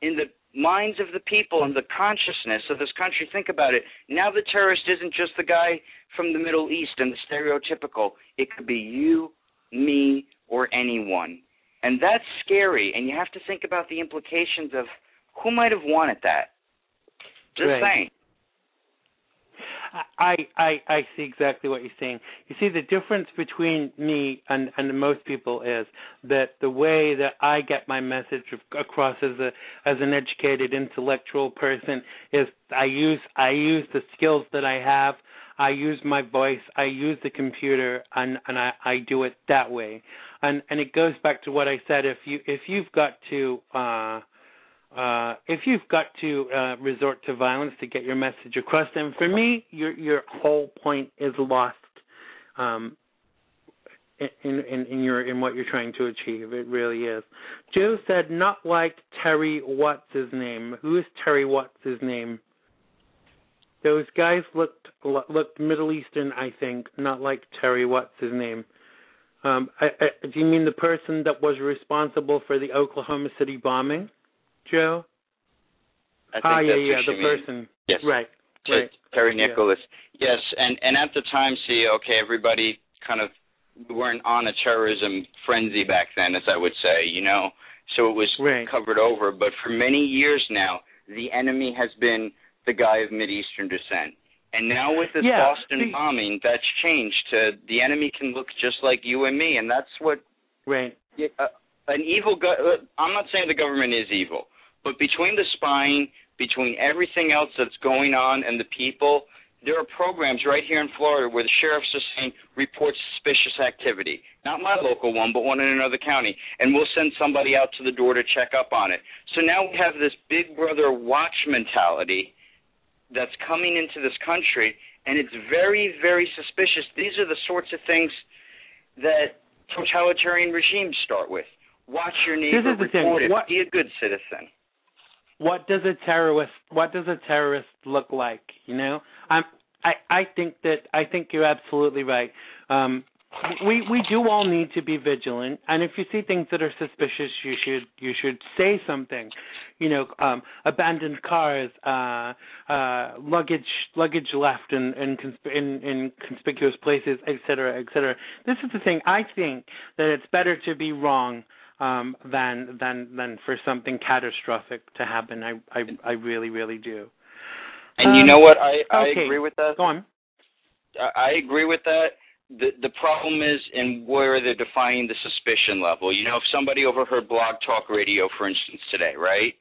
in the minds of the people and the consciousness of this country, think about it. Now the terrorist isn't just the guy from the Middle East and the stereotypical. It could be you, me, or anyone. And that's scary. And you have to think about the implications of who might have wanted that. Just right. saying. I, I I see exactly what you're saying. You see, the difference between me and, and most people is that the way that I get my message across as a as an educated intellectual person is I use I use the skills that I have. I use my voice. I use the computer, and, and I, I do it that way. And and it goes back to what I said. If you if you've got to uh, Uh, if you've got to uh, resort to violence to get your message across, then for me, your your whole point is lost um, in, in, in your in what you're trying to achieve. It really is. Joe said, "Not like Terry Watts' his name." Who is Terry Watts' his name? Those guys looked looked Middle Eastern, I think. Not like Terry Watts' his name. Um, I, I, do you mean the person that was responsible for the Oklahoma City bombing? Joe? I think ah, that's yeah, yeah, the person. Mean. Yes. Right, right. Terry Nicholas. Yeah. Yes, and, and at the time, see, okay, everybody kind of we weren't on a terrorism frenzy back then, as I would say, you know, so it was right. covered over. But for many years now, the enemy has been the guy of Mideastern descent. And now with this yeah. Boston the, bombing, that's changed to the enemy can look just like you and me, and that's what right. uh, an evil go- – I'm not saying the government is evil. But between the spying, between everything else that's going on and the people, there are programs right here in Florida where the sheriffs are saying report suspicious activity. Not my local one, but one in another county. And we'll send somebody out to the door to check up on it. So now we have this big brother watch mentality that's coming into this country, and it's very, very suspicious. These are the sorts of things that totalitarian regimes start with. Watch your neighbor, report it, be a good citizen. What does a terrorist? What does a terrorist look like? You know, I'm, I I think that I think you're absolutely right. Um, we we do all need to be vigilant, and if you see things that are suspicious, you should you should say something. You know, um, abandoned cars, uh, uh, luggage luggage left in in, consp- in, in conspicuous places, et cetera, et cetera. This is the thing. I think that it's better to be wrong. Um, than than than for something catastrophic to happen. I I, I really really do. And um, you know what? I, I okay. agree with that. Go on. I, I agree with that. The the problem is in where they're defining the suspicion level. You know, if somebody overheard Blog Talk Radio, for instance, today, right?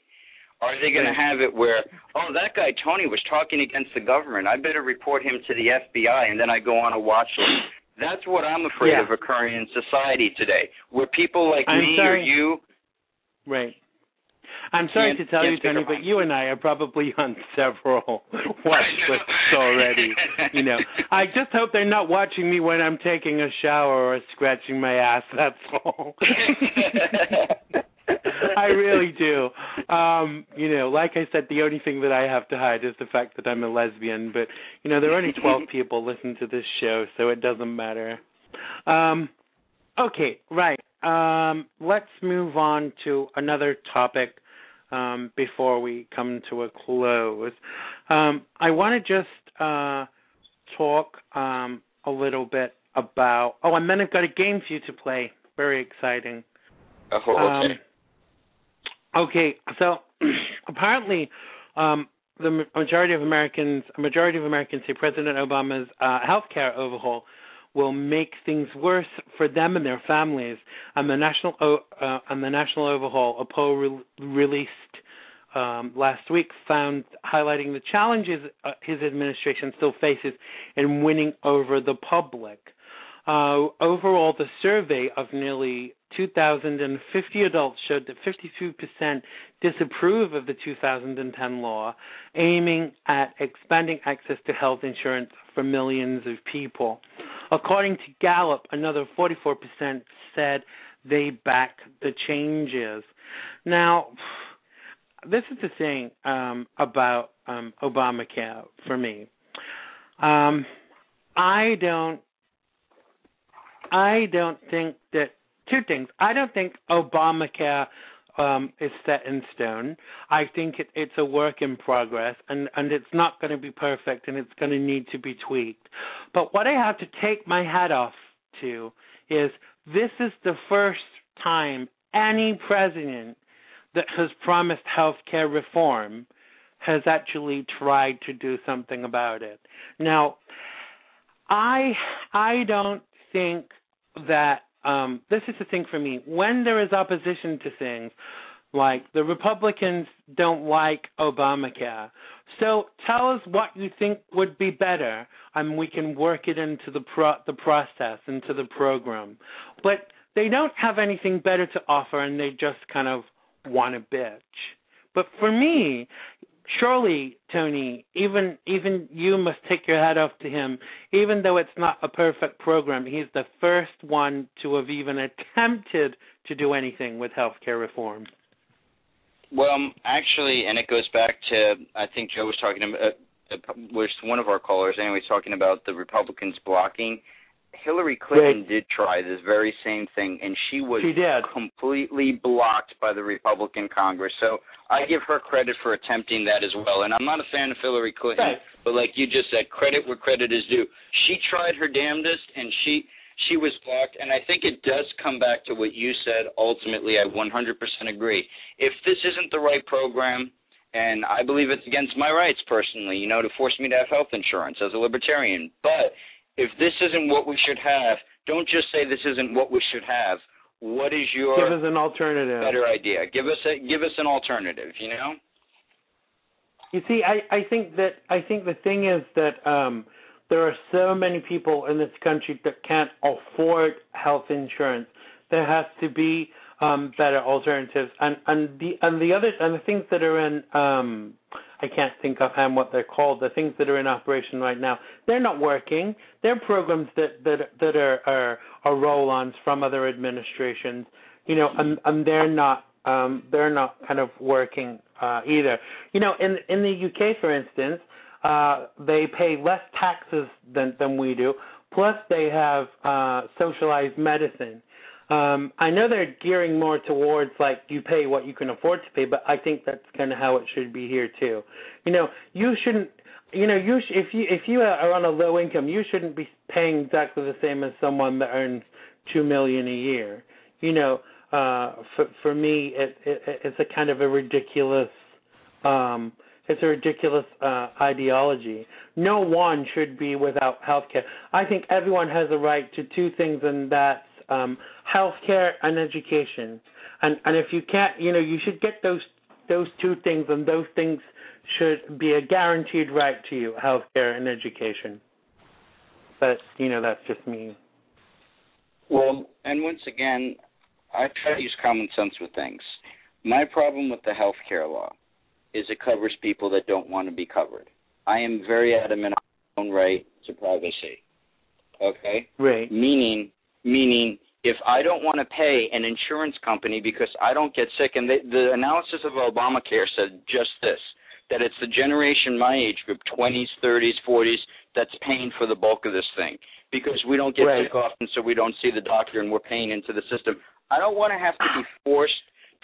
Are they going to have it where, oh, that guy Tony was talking against the government. I better report him to the F B I, and then I go on a watch list. That's what I'm afraid yeah. of occurring in society today, where people like I'm me sorry. or you. Right. I'm sorry and, to tell yes, you, Tony, but you and I are probably on several watch lists already. You know, I just hope they're not watching me when I'm taking a shower or scratching my ass. That's all. I really do. Um, you know, like I said, the only thing that I have to hide is the fact that I'm a lesbian. But, you know, there are only twelve people listen to this show, so it doesn't matter. Um, okay, right. Um, let's move on to another topic um, before we come to a close. Um, I want to just uh, talk um, a little bit about – oh, and then I've got a game for you to play. Very exciting. Oh, okay. Um, Okay, so apparently um, the majority of Americans, a majority of Americans say President Obama's uh, health care overhaul will make things worse for them and their families. And the national uh, and the national overhaul, a poll re- released um, last week, found highlighting the challenges uh, his administration still faces in winning over the public. Uh, overall, the survey of nearly two thousand fifty adults showed that fifty-two percent disapprove of the two thousand ten law, aiming at expanding access to health insurance for millions of people. According to Gallup, another forty-four percent said they back the changes. Now, this is the thing um, about um, Obamacare for me. Um, I don't I don't think that Two things. I don't think Obamacare um, is set in stone. I think it, it's a work in progress, and, and it's not going to be perfect, and it's going to need to be tweaked. But what I have to take my hat off to is this is the first time any president that has promised health care reform has actually tried to do something about it. Now, I I don't think that Um, this is the thing for me. When there is opposition to things, like the Republicans don't like Obamacare, so tell us what you think would be better, and we can work it into the pro- the process, into the program. But they don't have anything better to offer, and they just kind of want to bitch. But for me, surely, Tony, even even you must take your hat off to him. Even though it's not a perfect program, he's the first one to have even attempted to do anything with health care reform. Well, actually, and it goes back to, I think Joe was talking about, uh, was one of our callers anyway, talking about the Republicans blocking. Hillary Clinton right. did try this very same thing, and she was she completely blocked by the Republican Congress. So I give her credit for attempting that as well. And I'm not a fan of Hillary Clinton, right. but like you just said, credit where credit is due. She tried her damnedest, and she she was blocked. And I think it does come back to what you said. Ultimately, I one hundred percent agree. If this isn't the right program, and I believe it's against my rights personally, you know, to force me to have health insurance as a libertarian, but if this isn't what we should have, don't just say this isn't what we should have. What is your give us an alternative? Better idea. Give us a, give us an alternative. You know. You see, I, I think that I think the thing is that um, there are so many people in this country that can't afford health insurance. There has to be um, better alternatives, and and the and the other and the things that are in. Um, I can't think offhand what they're called, the things that are in operation right now, they're not working. They're programs that that, that are, are are roll-ons from other administrations, you know, and, and they're not um, they're not kind of working uh, either. You know, in in the U K, for instance, uh, they pay less taxes than, than we do, plus they have uh, socialized medicine. Um, I know they're gearing more towards, like, you pay what you can afford to pay, but I think that's kind of how it should be here, too. You know, you shouldn't, you know, you sh- if you if you are on a low income, you shouldn't be paying exactly the same as someone that earns two million dollars a year. You know, uh, for, for me, it, it, it's a kind of a ridiculous, um, it's a ridiculous uh, ideology. No one should be without health care. I think everyone has a right to two things, and that's Um, healthcare and education, and and if you can't, you know, you should get those those two things, and those things should be a guaranteed right to you, health care and education. But, you know, that's just me. Well, and once again, I try to use common sense with things. My problem with the health care law is it covers people that don't want to be covered. I am very adamant on my own right to privacy. Okay? Right. Meaning, meaning if I don't want to pay an insurance company because I don't get sick, and they, the analysis of Obamacare said just this, that it's the generation my age group, twenties, thirties, forties, that's paying for the bulk of this thing because we don't get right. sick often, so we don't see the doctor and we're paying into the system. I don't want to have to be forced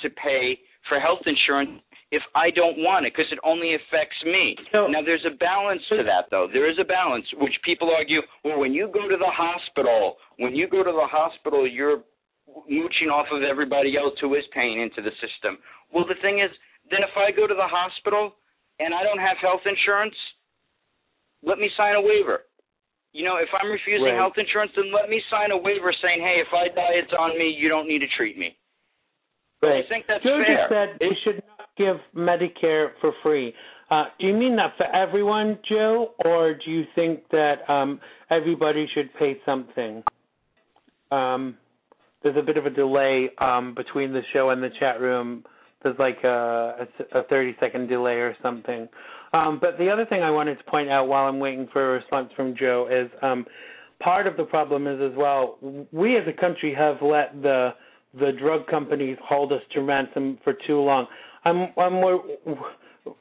to pay for health insurance if I don't want it because it only affects me. So, now, there's a balance to that, though. There is a balance, which people argue, well, when you go to the hospital, when you go to the hospital, you're mooching off of everybody else who is paying into the system. Well, the thing is, then if I go to the hospital and I don't have health insurance, let me sign a waiver. You know, if I'm refusing right. health insurance, then let me sign a waiver saying, hey, if I die, it's on me. You don't need to treat me. Right. I think that's Joe fair. Joe just said they should not give Medicare for free. Uh, do you mean that for everyone, Joe, or do you think that um, everybody should pay something? Um, there's a bit of a delay um, between the show and the chat room. There's like a thirty-second delay or something. Um, but the other thing I wanted to point out while I'm waiting for a response from Joe is um, part of the problem is as well, we as a country have let the the drug companies hold us to ransom for too long. I'm, I'm we're,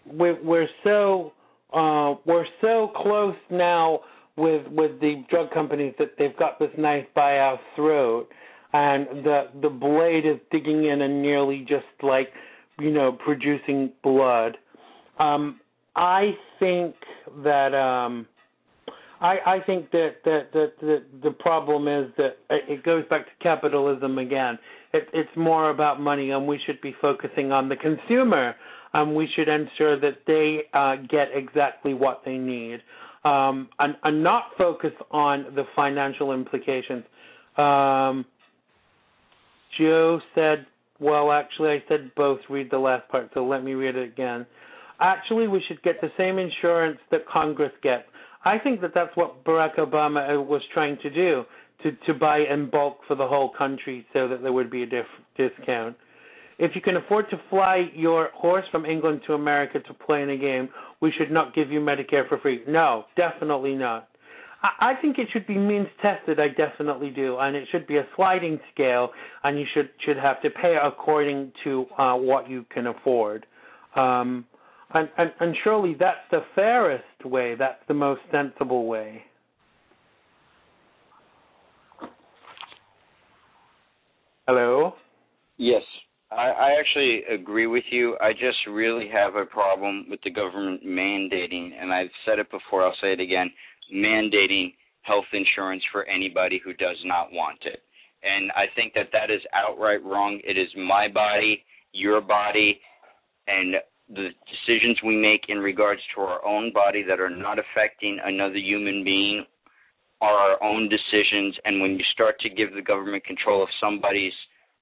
we're we're so uh, we're so close now with with the drug companies that they've got this knife by our throat, and the the blade is digging in and nearly just like you know producing blood. Um, I think that um, I, I think that, that, that, that the problem is that it goes back to capitalism again. It, it's more about money, and we should be focusing on the consumer. Um, we should ensure that they uh, get exactly what they need, um, and, and not focus on the financial implications. Um, Joe said, well, actually, I said both. Read the last part, so let me read it again. Actually, we should get the same insurance that Congress gets. I think that that's what Barack Obama was trying to do, to, to buy in bulk for the whole country so that there would be a diff- discount. If you can afford to fly your horse from England to America to play in a game, we should not give you Medicare for free. No, definitely not. I, I think it should be means tested, I definitely do, and it should be a sliding scale, and you should, should have to pay according to uh, what you can afford. Um And, and, and surely that's the fairest way. That's the most sensible way. Hello? Yes. I, I actually agree with you. I just really have a problem with the government mandating, and I've said it before, I'll say it again, mandating health insurance for anybody who does not want it. And I think that that is outright wrong. It is my body, your body, and the decisions we make in regards to our own body that are not affecting another human being are our own decisions. And when you start to give the government control of somebody's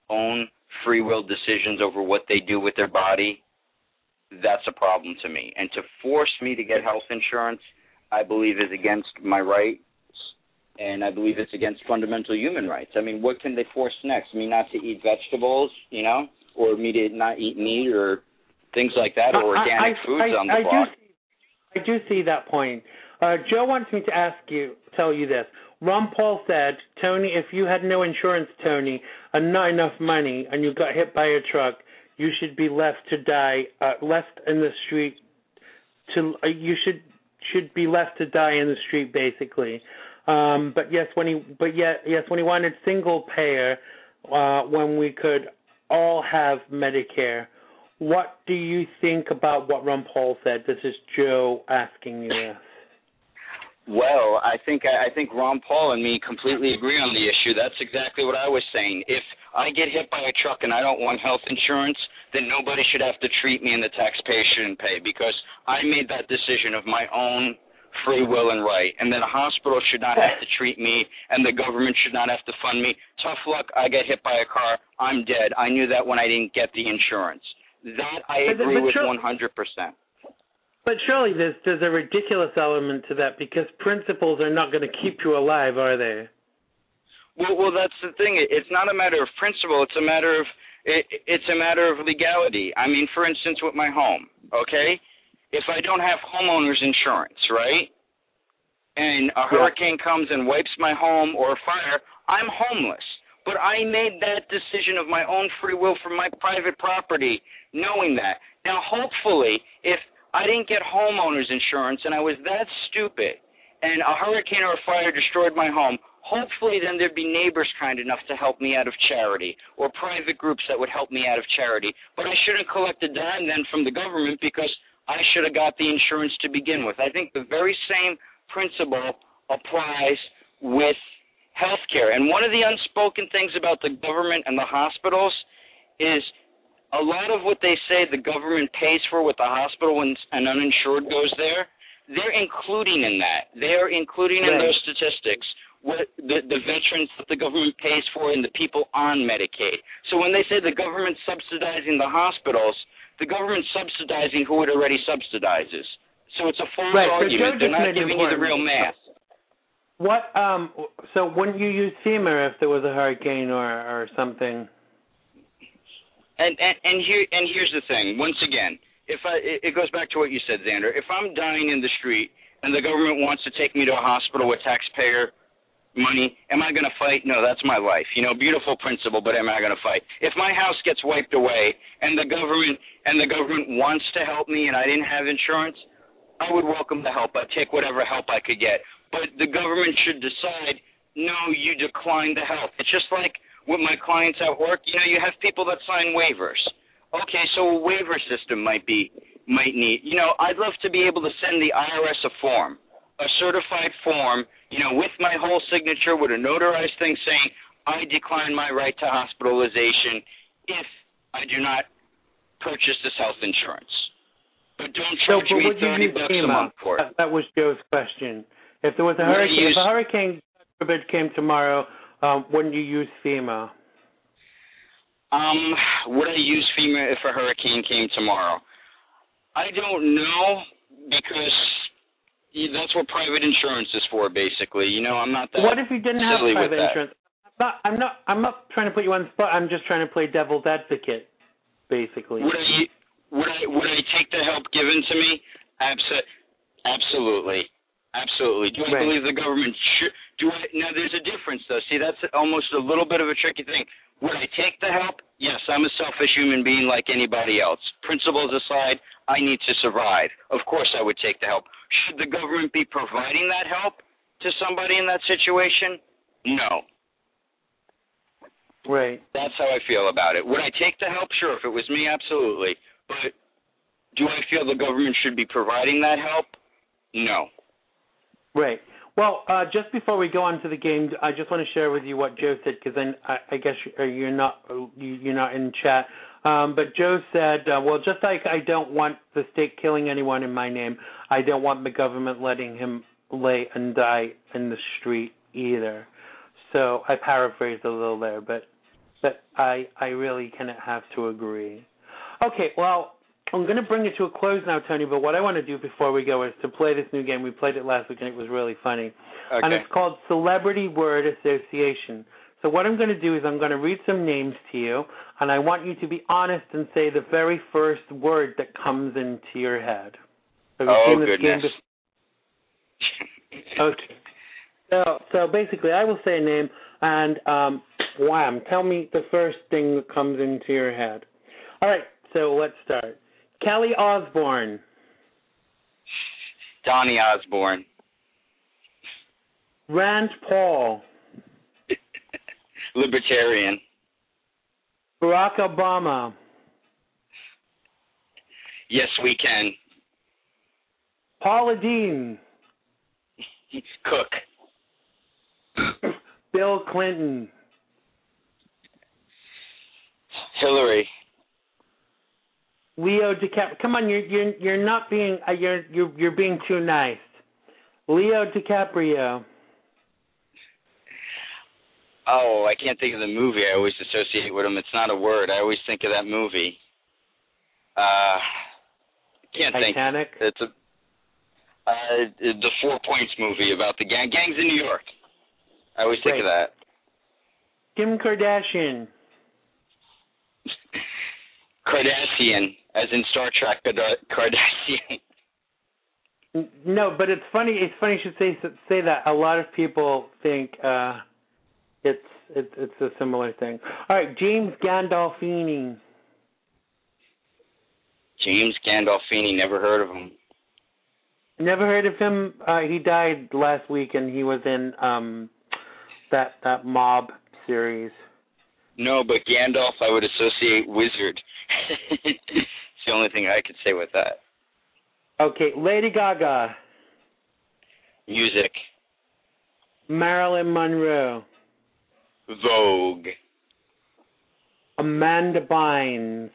own free will decisions over what they do with their body, that's a problem to me. And to force me to get health insurance, I believe is against my rights, and I believe it's against fundamental human rights. I mean, what can they force next? Me not to eat vegetables, you know, or me to not eat meat or things like that, or organic I, I, foods I, on the I block. Do see, I do see that point. Uh, Joe wants me to ask you, tell you this. Ron Paul said, Tony, if you had no insurance, Tony, and not enough money, and you got hit by a truck, you should be left to die, uh, left in the street. To uh, you should should be left to die in the street, basically. Um, but yes, when he but yet yes when he wanted single payer, uh, when we could all have Medicare. What do you think about what Ron Paul said? This is Joe asking you this. Well, I think I think Ron Paul and me completely agree on the issue. That's exactly what I was saying. If I get hit by a truck and I don't want health insurance, then nobody should have to treat me and the taxpayer shouldn't pay because I made that decision of my own free will and right, and then a hospital should not have to treat me, and the government should not have to fund me. Tough luck, I get hit by a car, I'm dead. I knew that when I didn't get the insurance. That I agree but, but with surely, one hundred percent. But surely there's, there's a ridiculous element to that, because principles are not going to keep you alive, are they? Well, well, that's the thing. It's not a matter of principle. It's a matter of it, it's a matter of legality. I mean, for instance, with my home, okay? If I don't have homeowner's insurance, right, and a hurricane comes and wipes my home or a fire, I'm homeless. But I made that decision of my own free will for my private property, knowing that. Now, hopefully, if I didn't get homeowner's insurance and I was that stupid and a hurricane or a fire destroyed my home, hopefully then there'd be neighbors kind enough to help me out of charity, or private groups that would help me out of charity. But I shouldn't collect a dime then from the government, because I should have got the insurance to begin with. I think the very same principle applies with healthcare. And one of the unspoken things about the government and the hospitals is a lot of what they say the government pays for with the hospital when an uninsured goes there, they're including in that. They're including in those statistics what the, the veterans that the government pays for and the people on Medicaid. So when they say the government's subsidizing the hospitals, the government's subsidizing who it already subsidizes. So it's a false right. argument. They're not giving important. you the real math. What? Um, so wouldn't you use FEMA if there was a hurricane or, or something? And and and here and here's the thing. Once again, if I, it goes back to what you said, Xander. If I'm dying in the street and the government wants to take me to a hospital with taxpayer money, am I going to fight? No, that's my life. You know, beautiful principle, but am I going to fight? If my house gets wiped away and the government and the government wants to help me and I didn't have insurance, I would welcome the help. I'd take whatever help I could get. But the government should decide, no, you decline the help. It's just like with my clients at work. You know, you have people that sign waivers. Okay, so a waiver system might be might need. You know, I'd love to be able to send the I R S a form, a certified form, you know, with my whole signature, with a notarized thing saying, I decline my right to hospitalization if I do not purchase this health insurance. But don't charge so, but me thirty bucks a month for it. That, that was Joe's question. If there was a hurricane, use, if a hurricane came tomorrow, um, wouldn't you use FEMA? Um, would I use FEMA if a hurricane came tomorrow? I don't know, because that's what private insurance is for, basically. You know, I'm not that. What if you didn't have private insurance? I'm not, I'm not. I'm not trying to put you on the spot. I'm just trying to play devil's advocate, basically. Would I? Would I? Would I take the help given to me? Absolutely. Absolutely. Absolutely. Do I right. believe the government? Should, do I? Now, there's a difference, though. See, that's almost a little bit of a tricky thing. Would I take the help? Yes, I'm a selfish human being like anybody else. Principles aside, I need to survive. Of course I would take the help. Should the government be providing that help to somebody in that situation? No. Right. That's how I feel about it. Would I take the help? Sure, if it was me, absolutely. But do I feel the government should be providing that help? No. Right. Well, uh, just before we go on to the game, I just want to share with you what Joe said, because then I, I guess you're not you're not in chat. Um, but Joe said, uh, well, just like I don't want the state killing anyone in my name, I don't want the government letting him lay and die in the street either. So I paraphrased a little there, but but I I really kind of have to agree. Okay, well. I'm going to bring it to a close now, Tony, but what I want to do before we go is to play this new game. We played it last week, and it was really funny. Okay. And it's called Celebrity Word Association. So what I'm going to do is I'm going to read some names to you, and I want you to be honest and say the very first word that comes into your head. So oh, goodness. Okay. So, so basically I will say a name, and um, wham, tell me the first thing that comes into your head. All right, so let's start. Kelly Osbourne. Donny Osborne. Rand Paul. Libertarian. Barack Obama. Yes, we can. Paula Deen. Cook. Bill Clinton. Hillary. Leo DiCaprio. Come on, you're you're you're not being uh, you're you're you're being too nice. Leo DiCaprio. Oh, I can't think of the movie. I always associate with him. It's not a word. I always think of that movie. Uh, can't Titanic? think. It's a uh, the Four Points movie about the gang. Gangs in New York. I always think right. of that. Kim Kardashian. Kardashian, as in Star Trek Kardashian. No, but it's funny. It's funny you should say say that. A lot of people think uh, it's it, it's a similar thing. All right, James Gandolfini. James Gandolfini, never heard of him. Never heard of him. Uh, he died last week, and he was in um, that that mob series. No, but Gandalf, I would associate wizard. It's the only thing I could say with that. Okay, Lady Gaga. Music. Marilyn Monroe. Vogue. Amanda Bynes.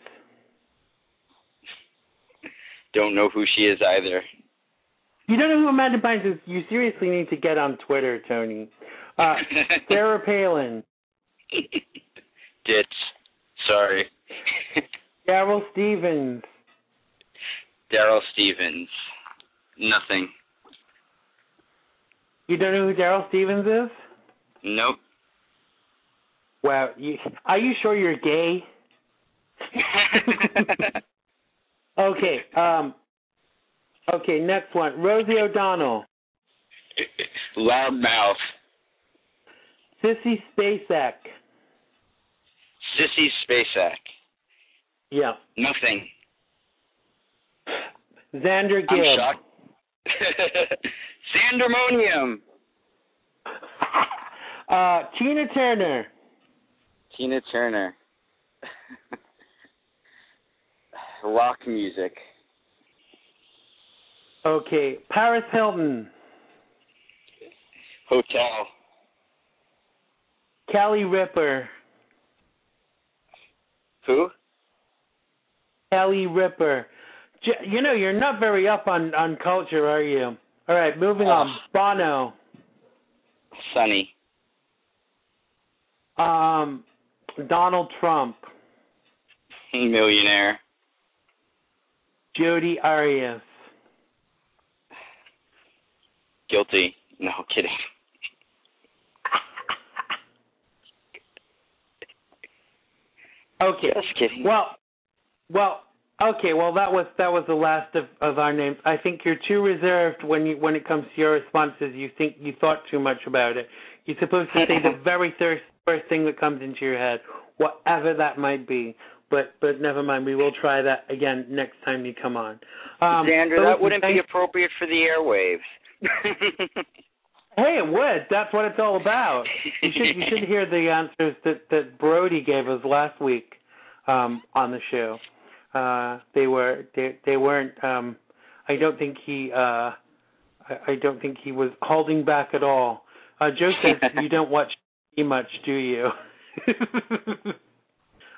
Don't know who she is either. You don't know who Amanda Bynes is? You seriously need to get on Twitter, Tony. Uh, Sarah Palin. Ditch. Sorry. Daryl Stevens. Daryl Stevens. Nothing. You don't know who Daryl Stevens is? Nope. Wow. You, are you sure you're gay? Okay. Um, okay, next one. Rosie O'Donnell. Loudmouth. Sissy Spacek. Sissy Spacek. Yeah. Nothing. Xander Gibb. I'm shocked. Xandermonium. uh, Tina Turner. Tina Turner. Rock music. Okay. Paris Hilton. Hotel. Kelly Ripa. Who? Kelly Ripa. You know, you're not very up on, on culture, are you? All right, moving uh, on. Bono. Sonny. Um, Donald Trump. Millionaire. Jodi Arias. Guilty. No, kidding. Okay. Just kidding. Well, well, okay. Well, that was that was the last of, of our names. I think you're too reserved when you when it comes to your responses. You think you thought too much about it. You're supposed to say the very first first thing that comes into your head, whatever that might be. But but never mind. We will try that again next time you come on. Um, Xander, that wouldn't be appropriate for the airwaves. Hey, it would. That's what it's all about. You should you should hear the answers that, that Brody gave us last week um, on the show. Uh, they were they, they weren't. Um, I don't think he. Uh, I, I don't think he was holding back at all. Uh, Joe says you don't watch T V much, do you?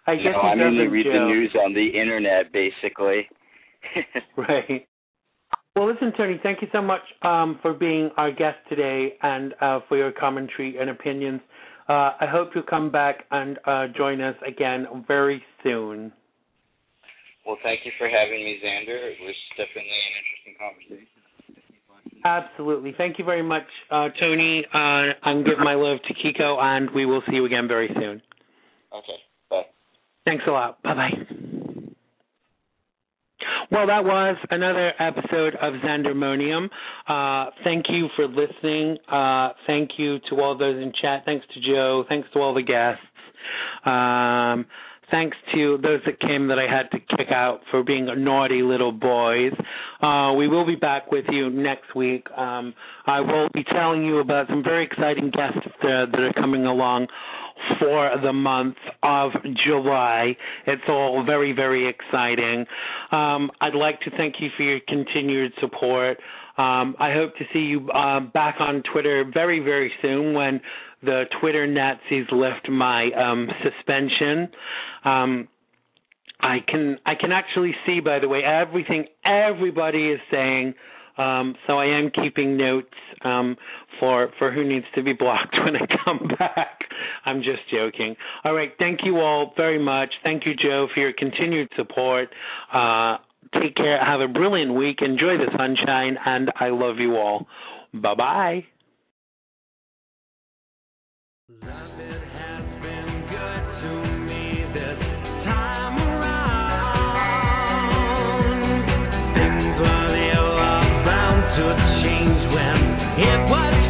I guess no, I mainly read Joe. the news on the internet, basically. Right. Well, listen, Tony, thank you so much um, for being our guest today and uh, for your commentary and opinions. Uh, I hope you'll come back and uh, join us again very soon. Well, thank you for having me, Xander. It was definitely an interesting conversation. Absolutely. Thank you very much, uh, Tony. Uh, and give my love to Kiko, and we will see you again very soon. Okay. Bye. Thanks a lot. Bye-bye. Well, that was another episode of Xandermonium. Uh, thank you for listening. Uh, thank you to all those in chat. Thanks to Joe. Thanks to all the guests. Um, thanks to those that came that I had to kick out for being naughty little boys. Uh, we will be back with you next week. Um, I will be telling you about some very exciting guests that, that are coming along for the month of July. It's all very, very exciting. Um, I'd like to thank you for your continued support. Um, I hope to see you uh, back on Twitter very, very soon when the Twitter Nazis lift my um, suspension. Um, I can I can actually see, by the way, everything everybody is saying Um, so I am keeping notes um, for for who needs to be blocked when I come back. I'm just joking. All right. Thank you all very much. Thank you, Joe, for your continued support. Uh, take care. Have a brilliant week. Enjoy the sunshine, and I love you all. Bye-bye. Love has been good to me this time. To change when it was